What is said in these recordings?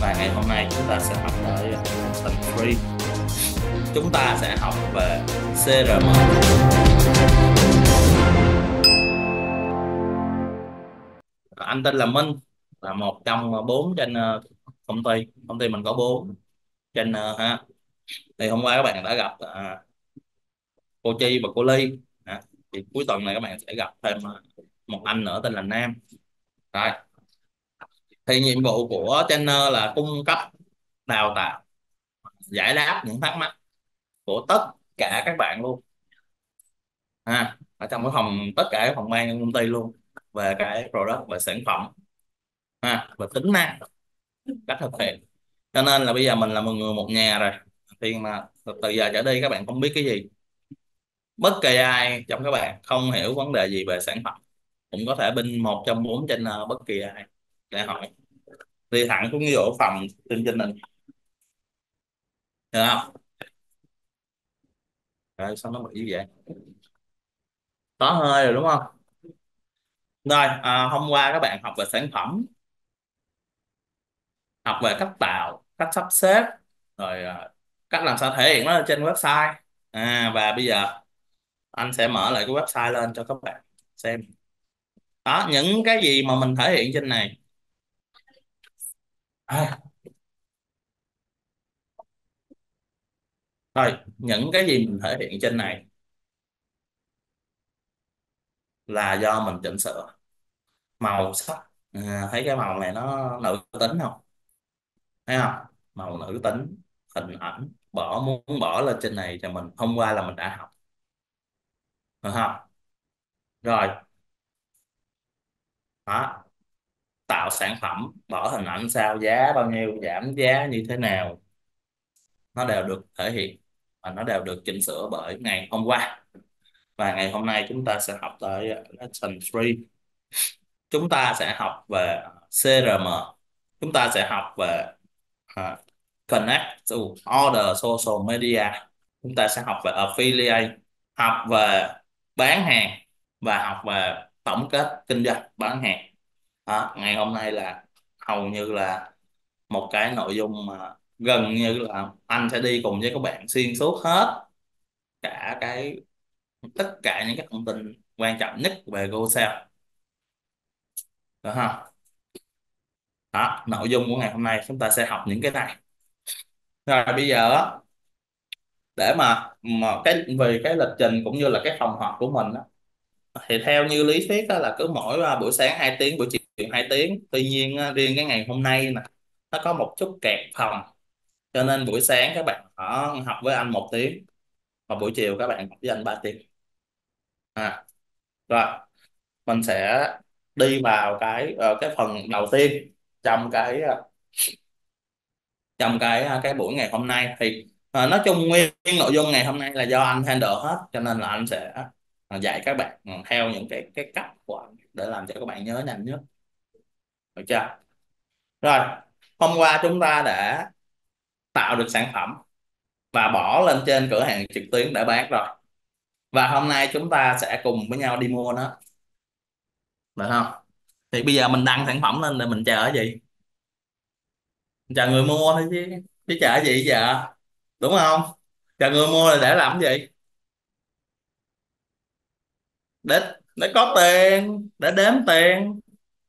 Và ngày hôm nay chúng ta sẽ học tới phần 3. Chúng ta sẽ học về CRM. Anh tên là Minh, là một trong 4 trên công ty. Công ty mình có 4 trên ha. Thì hôm qua các bạn đã gặp cô Chi và cô Ly. Thì cuối tuần này các bạn sẽ gặp thêm một anh nữa tên là Nam. Rồi. Thì nhiệm vụ của trainer là cung cấp đào tạo, giải đáp những thắc mắc của tất cả các bạn luôn. Ở trong cái phòng, tất cả các phòng ban trong công ty luôn, về cái product, về sản phẩm, về tính năng, cách thực hiện. Cho nên là bây giờ mình là một người một nhà rồi. Thì mà từ giờ trở đi các bạn không biết cái gì, bất kỳ ai trong các bạn không hiểu vấn đề gì về sản phẩm cũng có thể bên một trong 4 trên bất kỳ ai để hỏi, đi thẳng cũng như ở phòng chương trình này, được không? Rồi sao nó bị như vậy, có hơi rồi đúng không? Rồi hôm qua các bạn học về sản phẩm, học về cách tạo, cách sắp xếp, rồi cách làm sao thể hiện nó trên website. Và bây giờ anh sẽ mở lại cái website lên cho các bạn xem. Đó, những cái gì mà mình thể hiện trên này. Rồi, những cái gì mình thể hiện trên này là do mình chỉnh sửa màu sắc. Thấy cái màu này nó nữ tính không? Thấy không? Màu nữ tính, hình ảnh bỏ muốn bỏ lên trên này cho mình. Hôm qua là mình đã học. Được không? Rồi. Đó. Tạo sản phẩm, bỏ hình ảnh sao, giá bao nhiêu, giảm giá như thế nào, nó đều được thể hiện và nó đều được chỉnh sửa bởi ngày hôm qua. Và ngày hôm nay chúng ta sẽ học tới lesson 3. Chúng ta sẽ học về CRM, chúng ta sẽ học về Connect to Other Social Media, chúng ta sẽ học về Affiliate, học về bán hàng và học về tổng kết kinh doanh bán hàng. Đó, ngày hôm nay là hầu như là một cái nội dung mà gần như là anh sẽ đi cùng với các bạn xuyên suốt hết cả cái tất cả những cái thông tin quan trọng nhất về GoSell. Được không? Đó, nội dung của ngày hôm nay chúng ta sẽ học những cái này. Rồi bây giờ để mà cái về cái lịch trình cũng như là cái phòng họp của mình đó, thì theo như lý thuyết đó là cứ mỗi buổi sáng 2 tiếng, buổi chiều 2 tiếng. Tuy nhiên riêng cái ngày hôm nay nè, nó có một chút kẹt phòng, cho nên buổi sáng các bạn học với anh 1 tiếng và buổi chiều các bạn học với anh 3 tiếng. Rồi mình sẽ đi vào cái phần đầu tiên trong cái buổi ngày hôm nay. Thì nói chung nguyên nội dung ngày hôm nay là do anh handle hết, cho nên là anh sẽ dạy các bạn theo những cái cách của anh để làm cho các bạn nhớ nhanh nhất. Được chưa? Rồi, hôm qua chúng ta đã tạo được sản phẩm và bỏ lên trên cửa hàng trực tuyến để bán rồi. Và hôm nay chúng ta sẽ cùng với nhau đi mua nó. Được không? Thì bây giờ mình đăng sản phẩm lên để mình chờ cái gì? Chờ người mua thôi chứ chờ cái gì giờ? Đúng không? Chờ người mua là để làm cái gì? Để có tiền, để đếm tiền,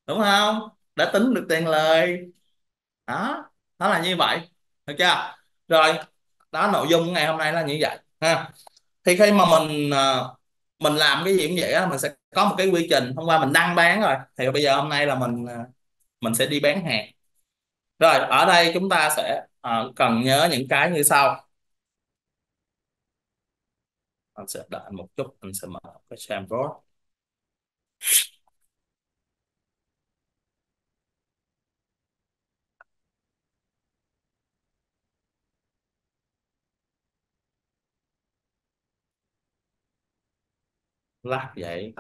đúng không? Để tính được tiền lời. Đó là như vậy. Được chưa? Rồi, đó nội dung ngày hôm nay là như vậy ha. Thì khi mà mình làm cái gì cũng vậy á, mình sẽ có một cái quy trình. Hôm qua mình đăng bán rồi, thì bây giờ hôm nay là mình sẽ đi bán hàng. Rồi, ở đây chúng ta sẽ cần nhớ những cái như sau. Anh sẽ đợi một chút, anh sẽ mở cái sample. Lát vậy,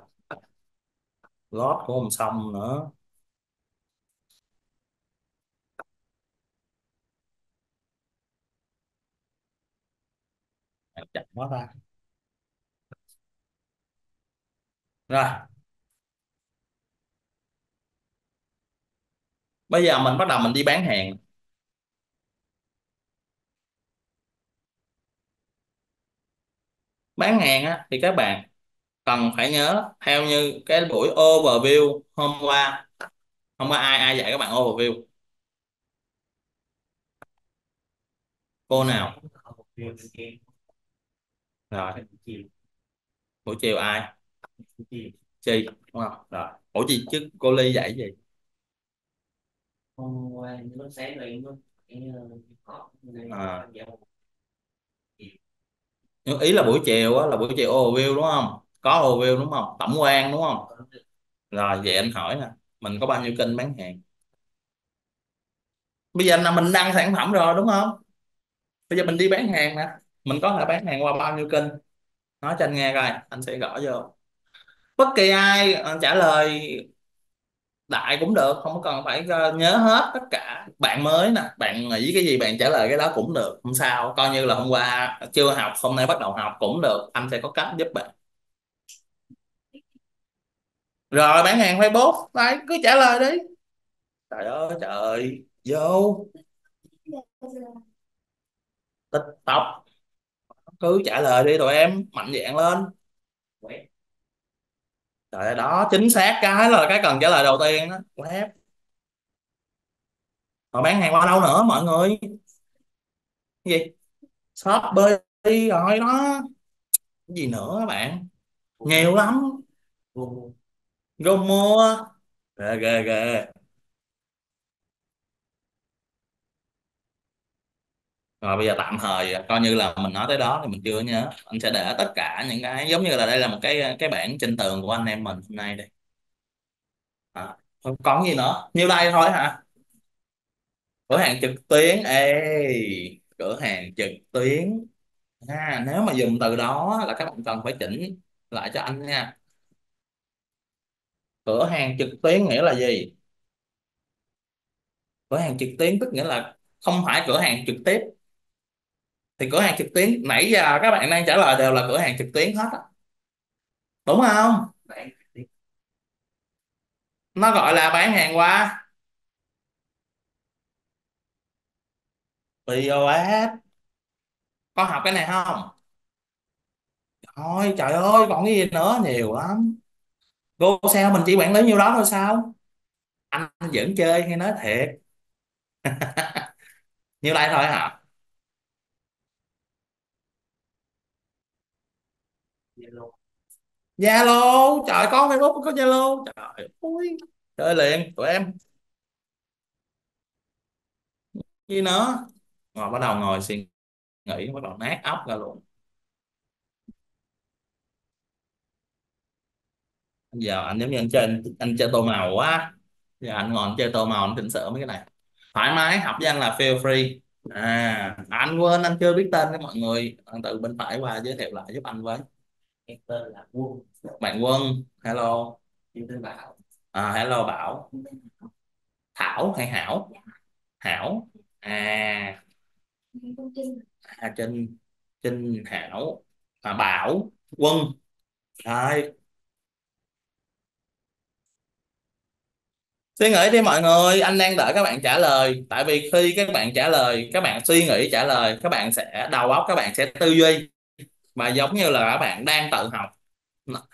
lót của không xong nữa. Chậm quá ta. Rồi bây giờ mình bắt đầu mình đi bán hàng. Bán hàng á, thì các bạn cần phải nhớ theo như cái buổi overview hôm qua. Hôm qua ai ai dạy các bạn overview? Cô nào? Rồi buổi chiều ai? Chi đúng không? Rồi ủa chị chứ cô Ly dạy gì? Hôm qua lúc sáng rồi nhưng ý là buổi chiều á, là buổi chiều overview đúng không? Có overview đúng không? Tổng quan đúng không? Rồi vậy anh hỏi nè, mình có bao nhiêu kênh bán hàng? Bây giờ là mình đăng sản phẩm rồi đúng không? Bây giờ mình đi bán hàng nè, mình có thể bán hàng qua bao nhiêu kênh? Nói cho anh nghe coi, anh sẽ gõ vô. Bất kỳ ai trả lời đại cũng được, không cần phải nhớ hết tất cả. Bạn mới nè, bạn nghĩ cái gì bạn trả lời cái đó cũng được, không sao. Coi như là hôm qua chưa học, hôm nay bắt đầu học cũng được, anh sẽ có cách giúp bạn. Rồi bán hàng Facebook, đấy, cứ trả lời đi. Trời ơi, trời, vô. TikTok, cứ trả lời đi tụi em, mạnh dạn lên. Trời ơi, đó, chính xác cái là cái cần trả lời đầu tiên đó. Web. Rồi bán hàng qua đâu nữa mọi người? Cái gì? Shopee rồi đó. Cái gì nữa các bạn? Nhiều lắm. Gomua. Ghê ghê ghê. Rồi bây giờ tạm thời coi như là mình nói tới đó thì mình chưa nhớ. Anh sẽ để tất cả những cái giống như là đây là một cái bảng trên tường của anh em mình hôm nay đây. À, không còn gì nữa, nhiêu đây thôi hả? Cửa hàng trực tuyến. Ê, cửa hàng trực tuyến à, nếu mà dùng từ đó là các bạn cần phải chỉnh lại cho anh nha. Cửa hàng trực tuyến nghĩa là gì? Cửa hàng trực tuyến tức nghĩa là không phải cửa hàng trực tiếp. Thì cửa hàng trực tuyến nãy giờ các bạn đang trả lời đều là cửa hàng trực tuyến hết á, đúng không? Nó gọi là bán hàng qua POS. Có học cái này không? Thôi trời ơi, còn cái gì nữa, nhiều lắm. GoSell mình chỉ quản lý nhiêu đó thôi sao? Anh vẫn chơi hay nói thiệt? Nhiêu đây thôi hả? Zalo, trời có Facebook có Zalo, trời ơi, chơi liền tụi em. Gì nữa? Ngồi bắt đầu ngồi suy nghĩ, bắt đầu nát óc ra luôn. Giờ anh giống như anh chơi tô màu quá. Giờ anh ngồi anh chơi tô màu, anh chỉnh sửa mấy cái này. Thoải mái, học với anh là feel free. À, anh quên anh chưa biết tên các mọi người, anh từ bên phải qua giới thiệu lại giúp anh với. Em tên là Quân. Bạn Quân, hello. Em tên Bảo. À, hello Bảo. Thảo hay Hảo? Hảo. À. À Trinh. Trinh Hảo. À, Bảo, Quân. Rồi. Suy nghĩ đi mọi người, anh đang đợi các bạn trả lời. Tại vì khi các bạn trả lời, các bạn suy nghĩ trả lời, các bạn sẽ đầu óc, các bạn sẽ tư duy. Mà giống như là các bạn đang tự học.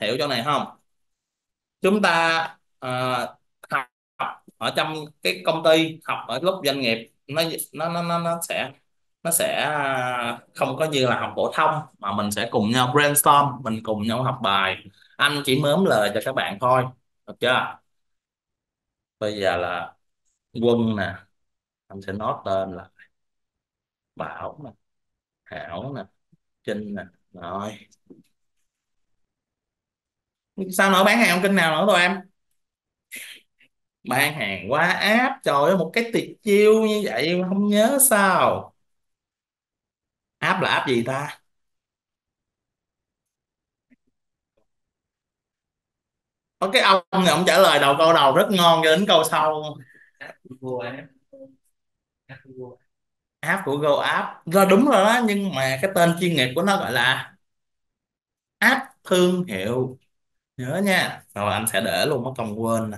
Hiểu chỗ này không? Chúng ta học ở trong cái công ty, học ở lúc doanh nghiệp, nó sẽ không có như là học phổ thông, mà mình sẽ cùng nhau brainstorm, mình cùng nhau học bài. Anh chỉ mớm lời cho các bạn thôi, được chưa? Bây giờ là Quân nè, anh sẽ nói tên là Bảo nè, Hảo nè, Trinh nè. Rồi sao nữa, bán hàng kênh nào nữa tụi em? Bán hàng qua app, trời ơi, một cái tiệt chiêu như vậy mà không nhớ sao? App là app gì ta? Có cái ông này, ông trả lời đầu câu đầu rất ngon cho đến câu sau. App của Go App ra đúng rồi đó, nhưng mà cái tên chuyên nghiệp của nó gọi là app thương hiệu. Nhớ nha, rồi anh sẽ để luôn, mất công quên nè.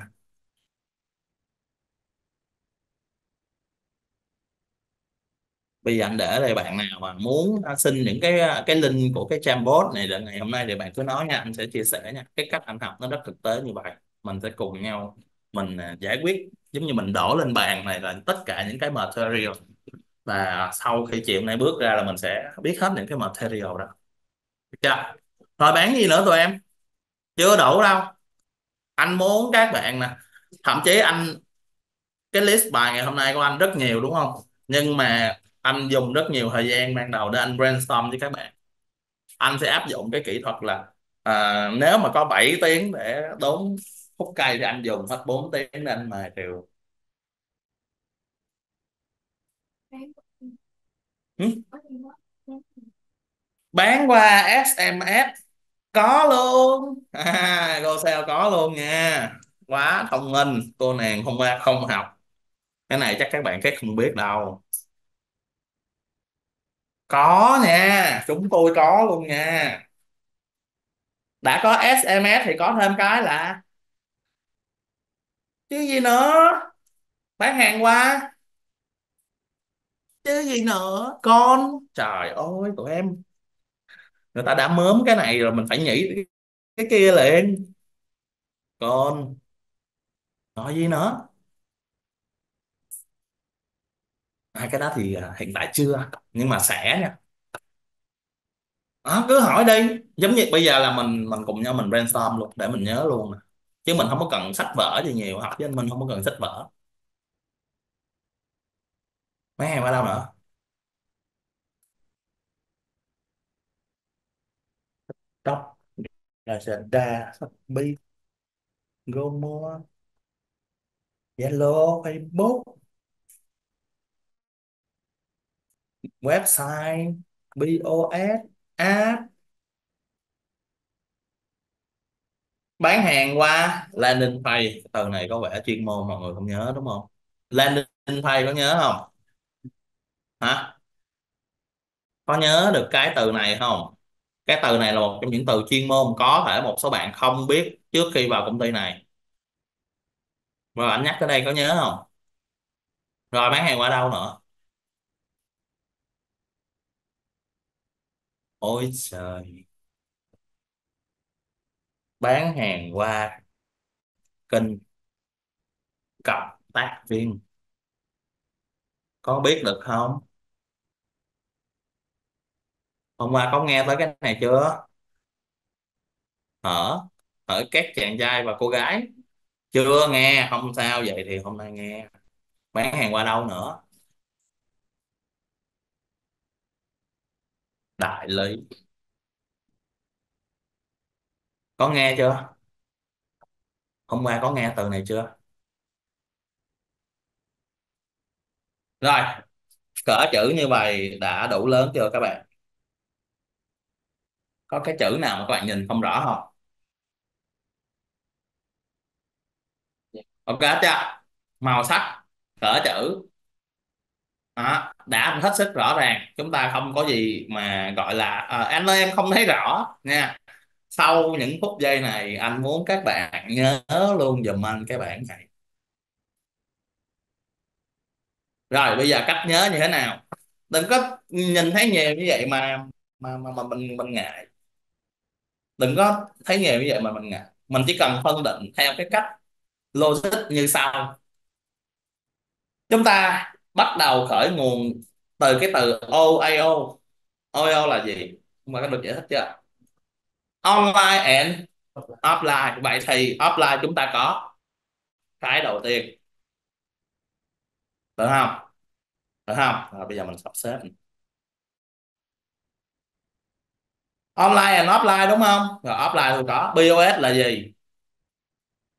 Bây giờ anh để đây, bạn nào mà muốn xin những cái link của cái chatbot này để ngày hôm nay thì bạn cứ nói nha, anh sẽ chia sẻ nha. Cái cách anh học nó rất thực tế như vậy, mình sẽ cùng nhau mình giải quyết, giống như mình đổ lên bàn này là tất cả những cái material, và sau khi chiều hôm nay bước ra là mình sẽ biết hết những cái material đó. Được chưa? Rồi bán gì nữa tụi em? Chưa đủ đâu. Anh muốn các bạn nè, thậm chí anh cái list bài ngày hôm nay của anh rất nhiều đúng không, nhưng mà anh dùng rất nhiều thời gian ban đầu để anh brainstorm với các bạn. Anh sẽ áp dụng cái kỹ thuật là nếu mà có 7 tiếng để đốn khúc cây thì anh dùng hết 4 tiếng để anh mài đều. Ừ? Bán qua SMS có luôn à, GoSell có luôn nha, quá thông minh cô nàng, không học cái này chắc các bạn khác không biết đâu. Có nha, chúng tôi có luôn nha. Đã có SMS thì có thêm cái là chứ gì nữa, bán hàng qua chứ gì nữa con. Trời ơi tụi em, người ta đã mớm cái này rồi mình phải nghĩ cái kia liền. Còn nói gì nữa à, cái đó thì hiện tại chưa, nhưng mà sẽ nha. Cứ hỏi đi, giống như bây giờ là mình cùng nhau mình brainstorm luôn để mình nhớ luôn nè. Chứ mình không có cần sách vở gì nhiều, học với anh Minh không có cần sách vở. Mấy hàng qua đâu nữa? TikTok, Lazada, Shopee, Gomua, Zalo, Facebook, website, POS, app, bán hàng qua landing page. Từ này có vẻ chuyên môn mọi người không nhớ đúng không? Landing page có nhớ không? Hả? Có nhớ được cái từ này không? Cái từ này là một trong những từ chuyên môn, có thể một số bạn không biết trước khi vào công ty này. Rồi anh nhắc tới đây có nhớ không? Rồi bán hàng qua đâu nữa? Ôi trời, bán hàng qua kênh cộng tác viên có biết được không? Hôm qua có nghe tới cái này chưa? Ở ở các chàng trai và cô gái chưa nghe không sao, vậy thì hôm nay nghe. Bán hàng qua đâu nữa? Đại lý có nghe chưa? Hôm qua có nghe từ này chưa? Rồi cỡ chữ như vậy đã đủ lớn chưa các bạn? Có cái chữ nào mà các bạn nhìn không rõ không? Ok chưa? Màu sắc, cỡ chữ đó, đã hết sức rõ ràng. Chúng ta không có gì mà gọi là anh ơi em không thấy rõ nha. Sau những phút giây này anh muốn các bạn nhớ luôn giùm anh cái bảng này. Rồi bây giờ cách nhớ như thế nào? Đừng có nhìn thấy nhiều như vậy mà mình ngại. Đừng có thấy nhiều như vậy mà mình ngại. Mình chỉ cần phân định theo cái cách logic như sau. Chúng ta bắt đầu khởi nguồn từ cái từ OIO. OIO là gì? Mà có được giải thích chưa? Online and offline. Vậy thì offline chúng ta có cái đầu tiên. Được không? Được không? Rồi, bây giờ mình sắp xếp. Online and offline đúng không? Rồi offline tôi có. POS là gì?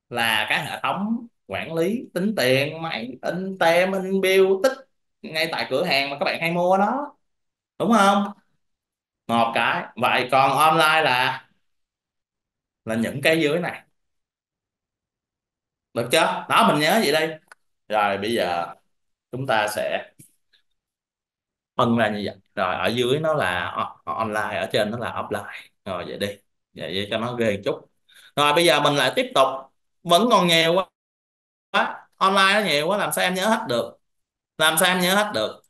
Là cái hệ thống quản lý tính tiền, máy in tem, in bill tích ngay tại cửa hàng mà các bạn hay mua đó đúng không? Một cái vậy. Còn online là những cái dưới này, được chưa? Đó, mình nhớ vậy đây. Rồi bây giờ chúng ta sẽ phân ra như vậy. Rồi ở dưới nó là online, ở trên nó là offline. Rồi vậy đi, vậy cho nó ghê chút. Rồi bây giờ mình lại tiếp tục, vẫn còn nhiều quá, online nó nhiều quá, làm sao em nhớ hết được, làm sao em nhớ hết được.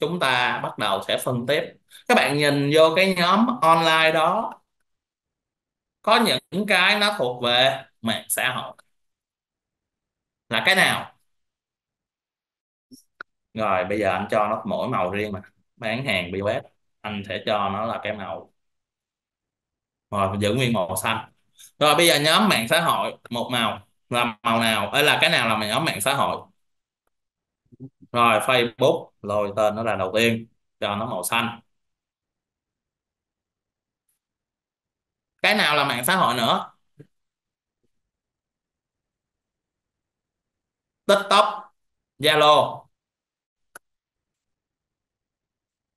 Chúng ta bắt đầu sẽ phân tiếp. Các bạn nhìn vô cái nhóm online đó, có những cái nó thuộc về mạng xã hội là cái nào. Rồi bây giờ anh cho nó mỗi màu riêng, mà bán hàng POS anh sẽ cho nó là cái màu, rồi giữ nguyên màu xanh. Rồi bây giờ nhóm mạng xã hội một màu là màu nào, là cái nào là nhóm mạng xã hội. Rồi Facebook lôi tên nó là đầu tiên, cho nó màu xanh. Cái nào là mạng xã hội nữa? TikTok, Zalo.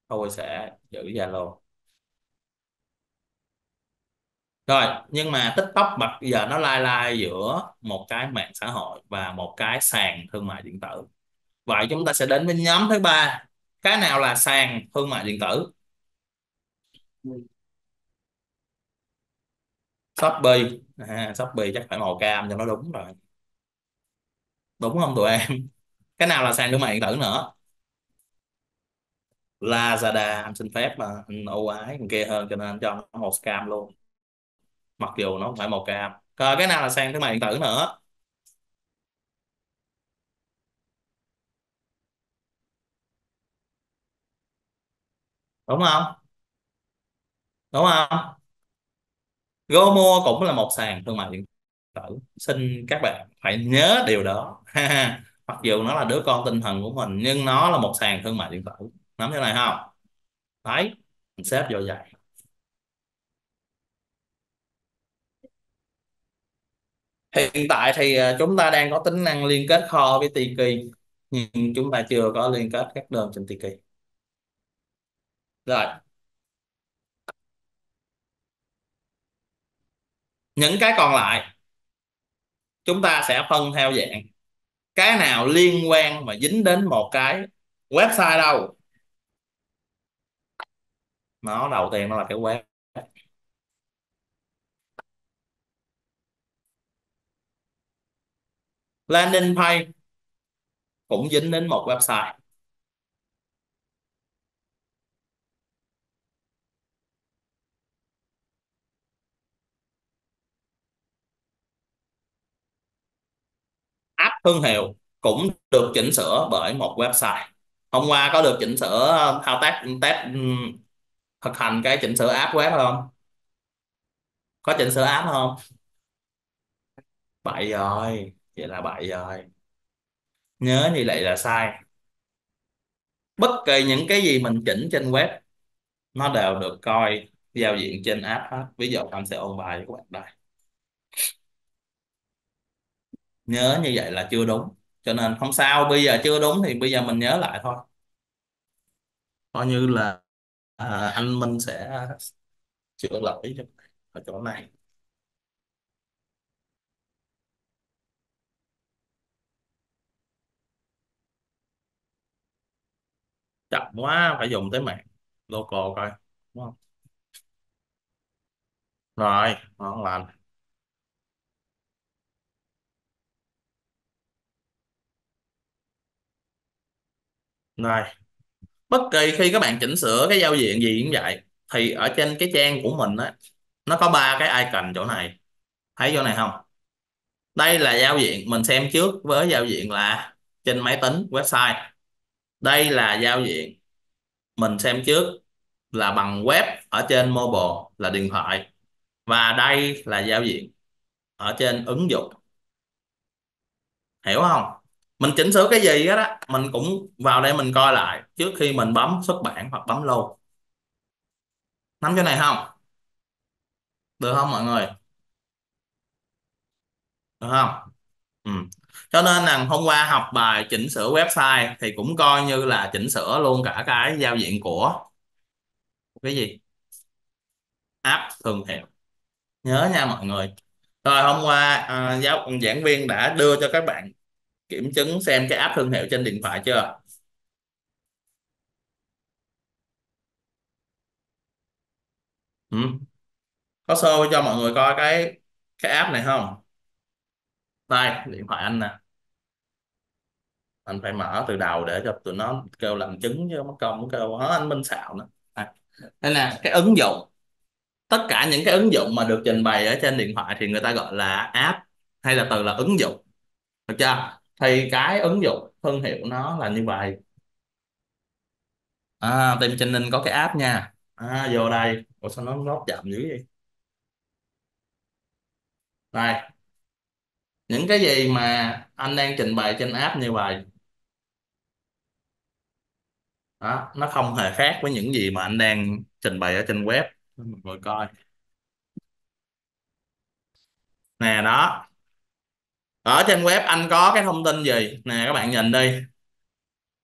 Tôi sẽ giữ Zalo. Rồi, nhưng mà TikTok bây giờ nó lai lai giữa một cái mạng xã hội và một cái sàn thương mại điện tử. Vậy chúng ta sẽ đến với nhóm thứ ba. Cái nào là sàn thương mại điện tử? Shopee. Shopee chắc phải màu cam cho nó đúng rồi. Đúng không tụi em? Cái nào là sàn thương mại điện tử nữa? Lazada. Anh xin phép mà anh ưu ái thằng kia hơn cho nên anh cho nó màu cam luôn, mặc dù nó không phải màu cam. Rồi cái nào là sàn thương mại điện tử nữa? Đúng không? Đúng không? Gomua cũng là một sàn thương mại điện tử. Xin các bạn phải nhớ điều đó. Mặc dù nó là đứa con tinh thần của mình, nhưng nó là một sàn thương mại điện tử. Nắm thế này không? Đấy, mình xếp vô vậy. Hiện tại thì chúng ta đang có tính năng liên kết kho với Tiki, nhưng chúng ta chưa có liên kết các đơn trên Tiki. Rồi. Những cái còn lại chúng ta sẽ phân theo dạng cái nào liên quan mà dính đến một cái website đâu. Nó đầu tiên nó là cái web. Landing page cũng dính đến một website. App thương hiệu cũng được chỉnh sửa bởi một website. Hôm qua có được chỉnh sửa thao tác test thực hành cái chỉnh sửa app web không? Có chỉnh sửa app không? Bậy rồi, vậy là bậy rồi. Nhớ như vậy là sai. Bất kỳ những cái gì mình chỉnh trên web nó đều được coi giao diện trên app hết. Ví dụ anh sẽ ôn bài cho các bạn đây. Nhớ như vậy là chưa đúng, cho nên không sao. Bây giờ chưa đúng thì bây giờ mình nhớ lại thôi, coi như là anh Minh sẽ chữa lỗi ở chỗ này. Chậm quá, phải dùng tới mạng local coi, đúng không? Rồi ngon lành. Rồi, bất kỳ khi các bạn chỉnh sửa cái giao diện gì cũng vậy, thì ở trên cái trang của mình á, nó có ba cái icon chỗ này, thấy chỗ này không? Đây là giao diện mình xem trước với giao diện là trên máy tính website. Đây là giao diện mình xem trước là bằng web ở trên mobile là điện thoại, và đây là giao diện ở trên ứng dụng, hiểu không? Mình chỉnh sửa cái gì đó mình cũng vào đây mình coi lại trước khi mình bấm xuất bản hoặc bấm lưu. Nắm chỗ này không? Được không mọi người? Được không? Ừ. Cho nên là hôm qua học bài chỉnh sửa website thì cũng coi như là chỉnh sửa luôn cả cái giao diện của cái gì? App thương hiệu. Nhớ nha mọi người. Rồi hôm qua giảng viên đã đưa cho các bạn kiểm chứng xem cái app thương hiệu trên điện thoại chưa? Ừ. Có show cho mọi người coi cái cái app này không? Đây, điện thoại anh nè. Anh phải mở từ đầu để cho tụi nó kêu làm chứng chứ mất công kêu hả anh Minh xạo nữa. Đây là cái ứng dụng. Tất cả những cái ứng dụng mà được trình bày ở trên điện thoại thì người ta gọi là app hay là từ là ứng dụng. Được chưa? Thì cái ứng dụng thương hiệu nó là như vậy. À, tìm Trinh Ninh có cái app nha. À, vô đây. Ủa sao nó lót chậm dữ vậy? Đây. Những cái gì mà anh đang trình bày trên app như vậy. Đó, nó không hề khác với những gì mà anh đang trình bày ở trên web. Mình vừa coi. Nè đó. Ở trên web anh có cái thông tin gì? Nè các bạn nhìn đi.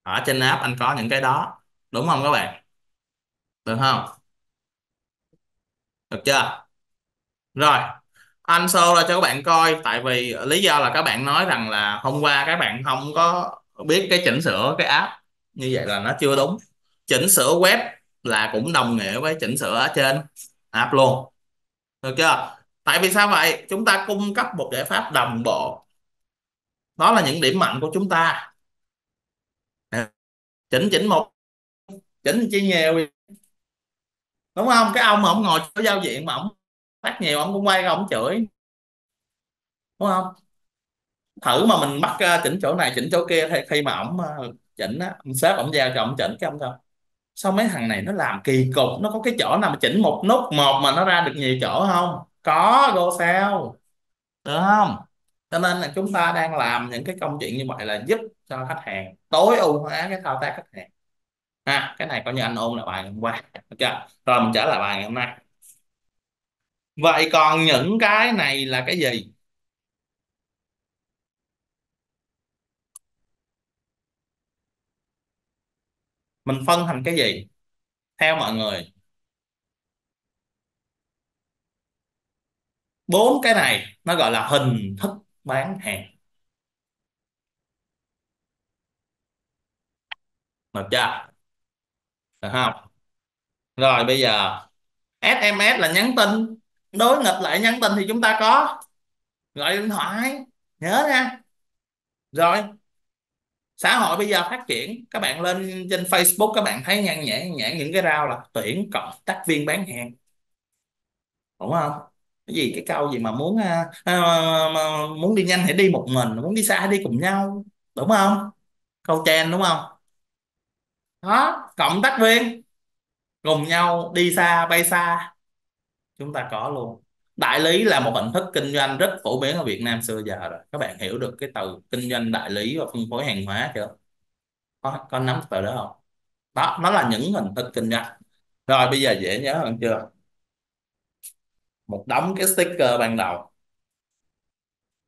Ở trên app anh có những cái đó. Đúng không các bạn? Được không? Được chưa? Rồi. Anh show ra cho các bạn coi. Tại vì lý do là các bạn nói rằng là hôm qua các bạn không có biết cái chỉnh sửa cái app. Như vậy là nó chưa đúng. Chỉnh sửa web là cũng đồng nghĩa với chỉnh sửa ở trên app luôn. Được chưa? Tại vì sao vậy? Chúng ta cung cấp một giải pháp đồng bộ. Đó là những điểm mạnh của chúng ta. Chỉnh một. Chỉnh chi nhiều. Đúng không? Cái ông mà ông ngồi chỗ giao diện mà ông phát nhiều ông cũng quay ra ông chửi. Đúng không? Thử mà mình bắt chỉnh chỗ này chỉnh chỗ kia thì khi mà ông chỉnh á, sếp ông giao cho ông chỉnh cái ông thôi. Sao mấy thằng này nó làm kỳ cục, nó có cái chỗ nào mà chỉnh một nút một mà nó ra được nhiều chỗ không? Có GoSell. Được không? Cho nên là chúng ta đang làm những cái công chuyện như vậy là giúp cho khách hàng tối ưu hóa cái thao tác khách hàng. À, cái này coi như anh ôn lại bài hôm qua. Được chưa? Rồi mình trả lại bài ngày hôm nay. Vậy còn những cái này là cái gì? Mình phân thành cái gì? Theo mọi người. 4 cái này nó gọi là hình thức bán hàng. Được chưa? Được không? Rồi bây giờ SMS là nhắn tin. Đối nghịch lại nhắn tin thì chúng ta có gọi điện thoại. Nhớ nha. Rồi. Xã hội bây giờ phát triển. Các bạn lên trên Facebook các bạn thấy nhan nhãn những cái rau là tuyển cộng tác viên bán hàng. Đúng không? Cái gì cái câu gì mà muốn đi nhanh hãy đi một mình, muốn đi xa hãy đi cùng nhau. Đúng không? Câu trend đúng không? Đó, cộng tác viên cùng nhau đi xa bay xa. Chúng ta có luôn. Đại lý là một hình thức kinh doanh rất phổ biến ở Việt Nam xưa giờ rồi. Các bạn hiểu được cái từ kinh doanh đại lý và phân phối hàng hóa chưa? Có nắm từ đó không? Đó, nó là những hình thức kinh doanh. Rồi bây giờ dễ nhớ hơn chưa? Một đống cái sticker ban đầu.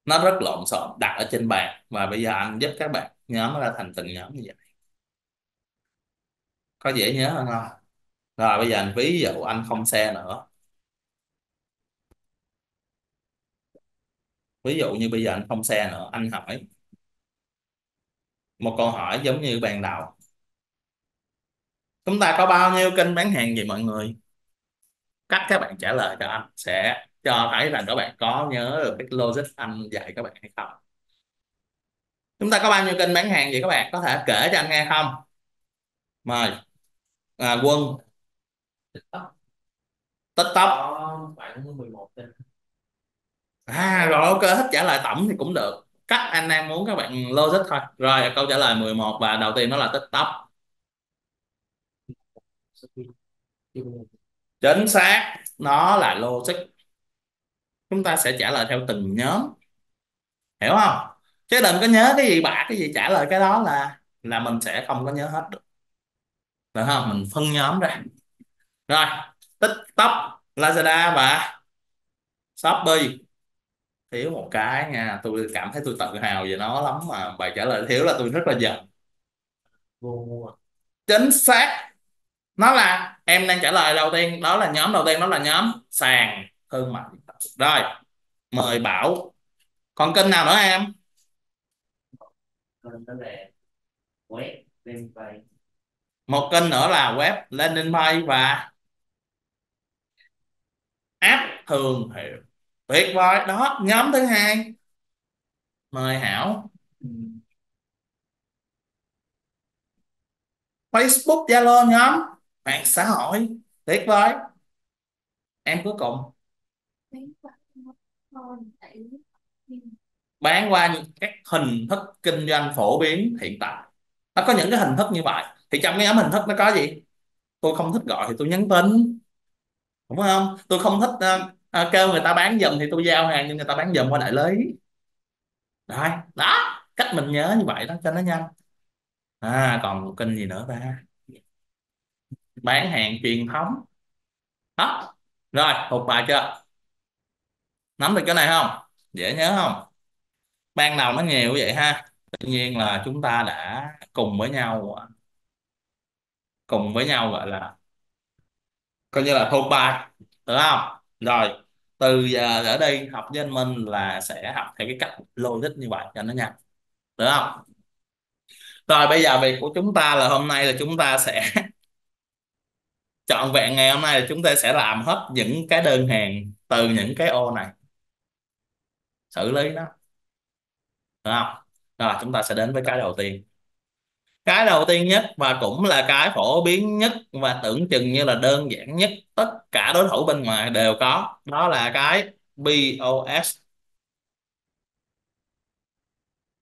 Nó rất lộn xộn đặt ở trên bàn. Và bây giờ anh giúp các bạn nhóm ra thành từng nhóm như vậy. Có dễ nhớ hơn không? Rồi bây giờ anh ví dụ anh không xe nữa. Ví dụ như bây giờ anh không xe nữa, anh hỏi một câu hỏi giống như ban đầu. Chúng ta có bao nhiêu kênh bán hàng vậy mọi người? Cách các bạn trả lời cho anh sẽ cho thấy rằng các bạn có nhớ được cái logic anh dạy các bạn hay không. Chúng ta có bao nhiêu kênh bán hàng vậy các bạn? Có thể kể cho anh nghe không? Mời. À, Quân. TikTok. Khoảng 11 kênh. À rồi ok, thích trả lời tổng thì cũng được. Cách anh đang muốn các bạn logic thôi. Rồi câu trả lời 11 và đầu tiên nó là TikTok. Chính xác, nó là logic. Chúng ta sẽ trả lời theo từng nhóm. Hiểu không? Chứ đừng có nhớ cái gì bạ, cái gì trả lời cái đó là mình sẽ không có nhớ hết được. Được không? Mình phân nhóm ra. Rồi, TikTok, Lazada và Shopee. Thiếu một cái nha, tôi cảm thấy tôi tự hào về nó lắm mà bài trả lời thiếu là tôi rất là giận. Gomua. Chính xác, nó là em đang trả lời đầu tiên, đó là nhóm đầu tiên, đó là nhóm sàn thương mại. Rồi mời Bảo. Còn kênh nào nữa em? Một kênh nữa là web, landing page và app thương hiệu. tuyệt vời đó. Nhóm thứ hai mời Hảo. Facebook, Zalo, nhóm mạng xã hội, tuyệt vời. Em cuối cùng bán qua các hình thức kinh doanh phổ biến hiện tại. Nó có những cái hình thức như vậy, thì trong cái nhóm hình thức nó có gì? Tôi không thích gọi thì tôi nhắn tin, đúng không? Tôi không thích kêu người ta bán giùm thì tôi giao hàng nhưng người ta bán giùm qua đại lý. Rồi đó, cách mình nhớ như vậy đó cho nó nhanh. Còn kênh gì nữa ta? Bán hàng truyền thống đó. Rồi thuộc bài chưa? Nắm được cái này không? Dễ nhớ không? Ban đầu nó nhiều vậy ha. Tuy nhiên là chúng ta đã cùng với nhau gọi là coi như là thuộc bài, được không? Rồi từ giờ ở đây học với anh Minh là sẽ học theo cái cách logic như vậy cho nó nhanh, được không? Rồi bây giờ việc của chúng ta là hôm nay là chúng ta sẽ trọn vẹn ngày hôm nay là chúng ta sẽ làm hết những cái đơn hàng từ những cái ô này, xử lý nó, được không? Rồi chúng ta sẽ đến với cái đầu tiên. Cái đầu tiên nhất và cũng là cái phổ biến nhất và tưởng chừng như là đơn giản nhất, tất cả đối thủ bên ngoài đều có, đó là cái POS.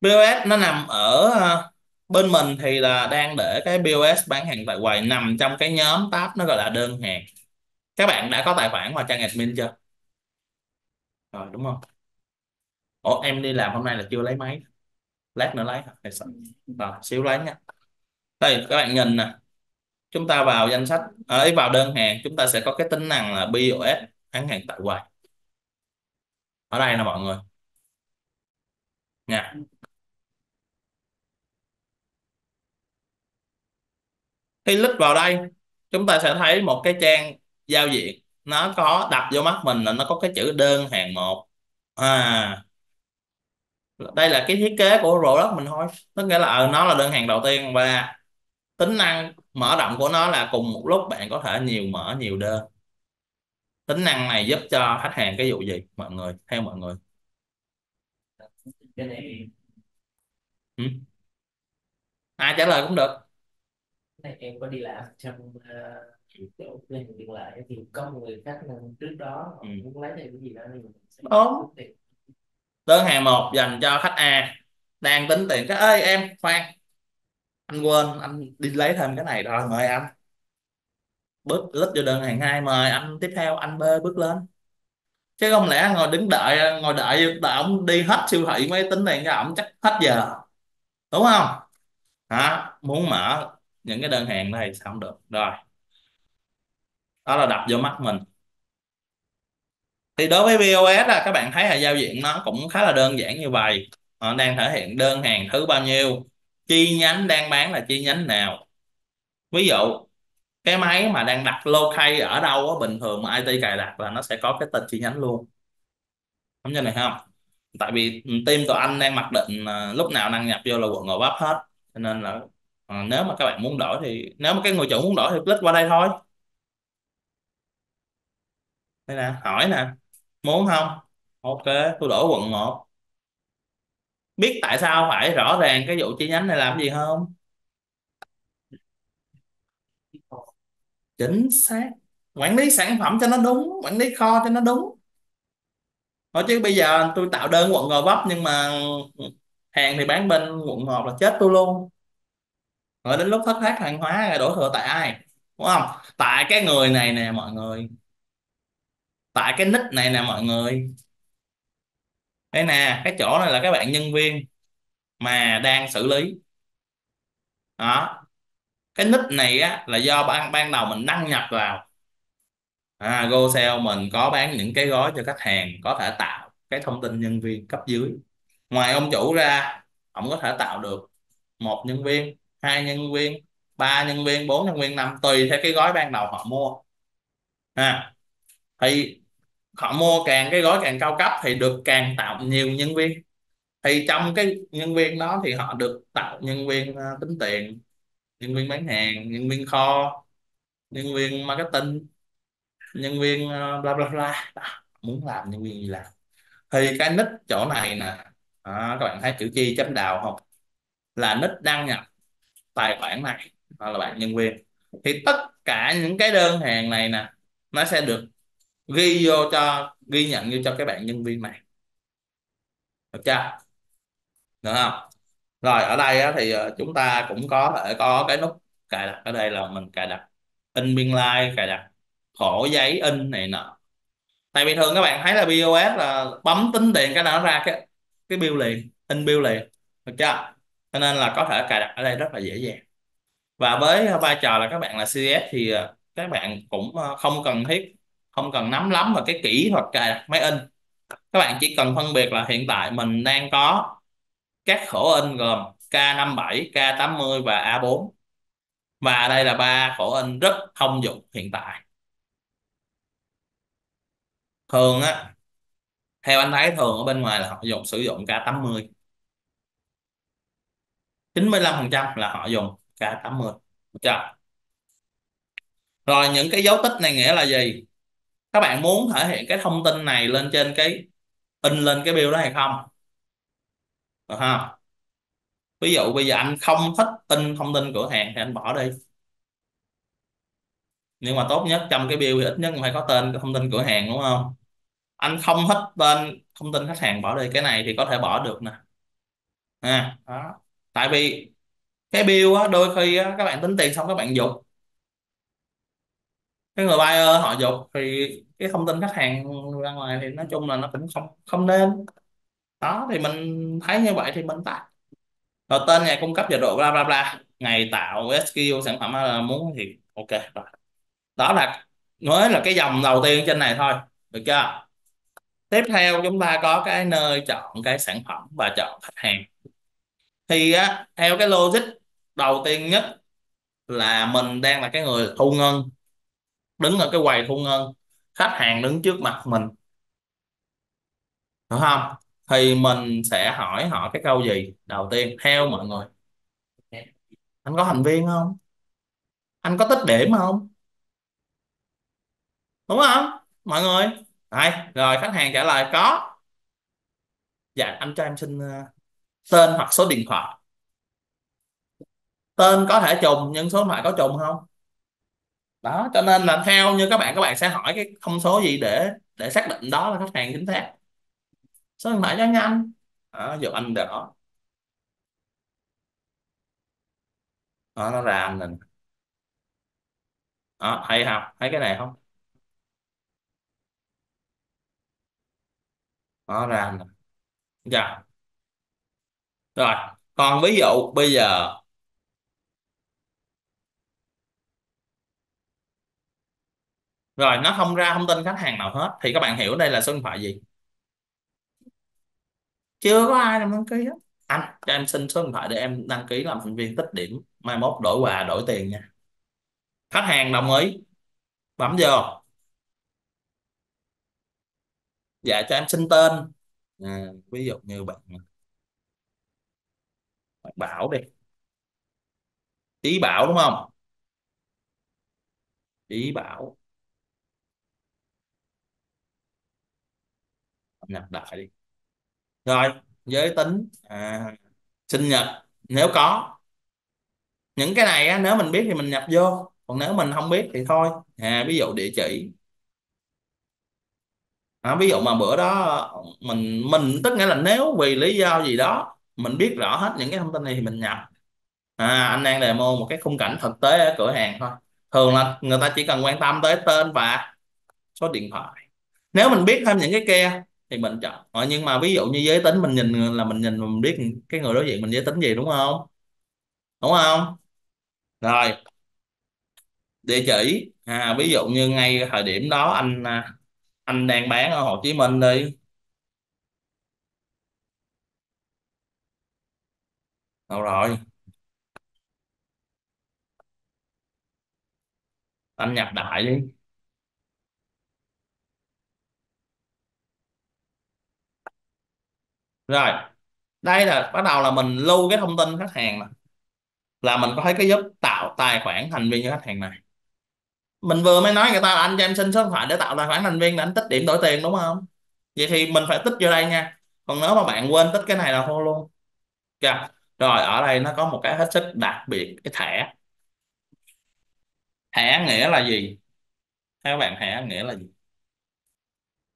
POS nó nằm ở bên mình thì là đang để cái POS bán hàng tại quầy nằm trong cái nhóm tab nó gọi là đơn hàng. Các bạn đã có tài khoản vào trang admin chưa? Rồi đúng không? Ủa em đi làm hôm nay là chưa lấy máy, lát nữa lấy rồi, xíu lấy nha. Đây các bạn nhìn nè, chúng ta vào danh sách ấy, vào đơn hàng, chúng ta sẽ có cái tính năng là POS bán hàng tại quầy ở đây nè mọi người nha. Khi click vào đây chúng ta sẽ thấy một cái trang giao diện, nó có đập vô mắt mình là nó có cái chữ đơn hàng một. Đây là cái thiết kế của product mình thôi, tức nghĩa là nó là đơn hàng đầu tiên và tính năng mở rộng của nó là cùng một lúc bạn có thể mở nhiều đơn. Tính năng này giúp cho khách hàng cái vụ gì mọi người, theo mọi người? Ai trả lời cũng được. Em có đi làm trong chỗ ngành điện lại thì có một người khách trước đó muốn lấy thêm cái gì đó nên mình sẽ đơn hàng một dành cho khách A đang tính tiền cái ơi em khoan anh quên anh đi lấy thêm cái này rồi mời anh bước lít vô đơn hàng hai, mời anh tiếp theo anh B bước lên, chứ không lẽ ngồi đợi ông đi hết siêu thị mới tính tiền cho ổng chắc hết giờ, đúng không? Muốn mở những cái đơn hàng này sao không được. Rồi đó là đập vô mắt mình. Thì đối với POS là các bạn thấy là giao diện nó cũng khá là đơn giản như vậy. Nó đang thể hiện đơn hàng thứ bao nhiêu, chi nhánh đang bán là chi nhánh nào. Ví dụ cái máy mà đang đặt locate ở đâu á, bình thường mà IT cài đặt là nó sẽ có cái tên chi nhánh luôn. Đúng như này không? Tại vì team tụi anh đang mặc định lúc nào đăng nhập vô là quận Gò Vấp hết, cho nên là nếu mà các bạn muốn đổi thì nếu mà cái người chủ muốn đổi thì click qua đây thôi. Đây nè, hỏi nè, muốn không? Ok, tôi đổi quận 1. Biết tại sao phải rõ ràng cái vụ chi nhánh này làm gì không? Chính xác. Quản lý sản phẩm cho nó đúng, quản lý kho cho nó đúng. Thôi chứ bây giờ tôi tạo đơn quận Gò Vấp nhưng mà hàng thì bán bên quận 1 là chết tôi luôn. Rồi đến lúc thất thoát hàng hóa rồi đổ thừa tại ai? Đúng không? Tại cái người này nè mọi người. Tại cái nick này nè mọi người. Đây nè, cái chỗ này là các bạn nhân viên mà đang xử lý đó. Cái nick này á, là do ban đầu mình đăng nhập vào. GoSell mình có bán những cái gói cho khách hàng, có thể tạo cái thông tin nhân viên cấp dưới. Ngoài ông chủ ra, ông có thể tạo được 1 nhân viên, 2 nhân viên, 3 nhân viên, 4 nhân viên, 5, tùy theo cái gói ban đầu họ mua. Thì họ mua càng cái gói càng cao cấp thì được càng tạo nhiều nhân viên, thì trong cái nhân viên đó thì họ được tạo nhân viên tính tiền, nhân viên bán hàng, nhân viên kho, nhân viên marketing, nhân viên bla bla bla đó. muốn làm nhân viên đi làm. Thì cái nick chỗ này nè, các bạn thấy chữ Chi chấm đào không, là nick đăng nhập tài khoản này hoặc là bạn nhân viên, thì tất cả những cái đơn hàng này nè nó sẽ được ghi vô cho, ghi nhận vô cho các bạn nhân viên này, được chưa, được không? Rồi ở đây á, thì chúng ta cũng có thể có cái nút cài đặt, ở đây là mình cài đặt in biên lai, cài đặt khổ giấy in này nọ. Tại vì thường các bạn thấy là POS là bấm tính tiền cái nào nó ra cái bill liền, in bill liền, được chưa? Cho nên là có thể cài đặt ở đây rất là dễ dàng. Và với vai trò là các bạn là CS thì các bạn cũng không cần thiết, không cần nắm lắm vào cái kỹ thuật cài đặt máy in. Các bạn chỉ cần phân biệt là hiện tại mình đang có các khổ in gồm K57, K80 và A4. Và đây là ba khổ in rất thông dụng hiện tại. Thường á, theo anh thấy thường ở bên ngoài là họ dùng sử dụng K80. 95% là họ dùng K80. Được chưa? Rồi những cái dấu tích này nghĩa là gì? Các bạn muốn thể hiện cái thông tin này lên trên cái in lên cái bill đó hay không? Được không? Ví dụ bây giờ anh không thích in thông tin cửa hàng thì anh bỏ đi. Nhưng mà tốt nhất trong cái bill thì ít nhất cũng phải có tên thông tin cửa hàng, đúng không? Anh không thích tên thông tin khách hàng, bỏ đi. Cái này thì có thể bỏ được nè. Đó. Tại vì cái bill á, đôi khi á, các bạn tính tiền xong các bạn dục. Cái người buyer họ dục thì cái thông tin khách hàng ra ngoài thì nói chung là nó cũng không nên. Đó thì mình thấy như vậy thì mình tắt. Rồi tên nhà cung cấp dịch vụ bla bla bla, ngày tạo SKU sản phẩm là muốn thì ok rồi. Đó là mới là cái dòng đầu tiên trên này thôi, được chưa? Tiếp theo chúng ta có cái nơi chọn cái sản phẩm và chọn khách hàng. Thì á, theo cái logic đầu tiên nhất là mình đang là cái người thu ngân, đứng ở cái quầy thu ngân, khách hàng đứng trước mặt mình, đúng không? Thì mình sẽ hỏi họ cái câu gì đầu tiên theo mọi người? Anh có thành viên không? Anh có tích điểm không? Đúng không mọi người? Đây, rồi khách hàng trả lời có. Dạ anh cho em xin tên hoặc số điện thoại. Tên có thể trùng nhưng số điện thoại có trùng không? Đó, cho nên là theo như các bạn sẽ hỏi cái thông số gì để xác định đó là khách hàng chính xác. Số điện thoại cho nhanh. Giùm anh đỏ. Nó ra anh này. Thấy không? Thấy cái này không? Nó ra anh này. Dạ. Rồi, còn ví dụ bây giờ rồi nó không ra thông tin khách hàng nào hết thì các bạn hiểu đây là số điện thoại gì? Chưa có ai làm đăng ký hết. Anh cho em xin số điện thoại để em đăng ký làm thành viên tích điểm, mai mốt đổi quà đổi tiền nha. Khách hàng đồng ý, bấm vô. Dạ cho em xin tên, ví dụ như bạn Bảo đi, Chí Bảo đúng không? Chí Bảo nhập đại đi. Rồi giới tính, sinh nhật nếu có. Những cái này á, nếu mình biết thì mình nhập vô, còn nếu mình không biết thì thôi. Ví dụ địa chỉ, ví dụ mà bữa đó mình tức nghĩa là nếu vì lý do gì đó mình biết rõ hết những cái thông tin này thì mình nhập. Anh đang demo một cái khung cảnh thực tế ở cửa hàng thôi. Thường là người ta chỉ cần quan tâm tới tên và số điện thoại. Nếu mình biết thêm những cái kia thì mình chọn. Nhưng mà ví dụ như giới tính, mình nhìn là mình biết cái người đối diện mình giới tính gì, đúng không? Đúng không? Rồi địa chỉ, ví dụ như ngay thời điểm đó anh đang bán ở Hồ Chí Minh đi. Đâu rồi? Anh nhập đại đi. Rồi, đây là bắt đầu là mình lưu cái thông tin khách hàng này. Là mình có thấy cái giúp tạo tài khoản thành viên cho khách hàng này. Mình vừa mới nói người ta là anh cho em xin số điện thoại để tạo tài khoản thành viên là anh tích điểm đổi tiền đúng không? Vậy thì mình phải tích vô đây nha. Còn nếu mà bạn quên tích cái này là thôi luôn. Kìa. Rồi ở đây nó có một cái hết sức đặc biệt, cái thẻ. Thẻ nghĩa là gì? Các bạn thẻ nghĩa là gì?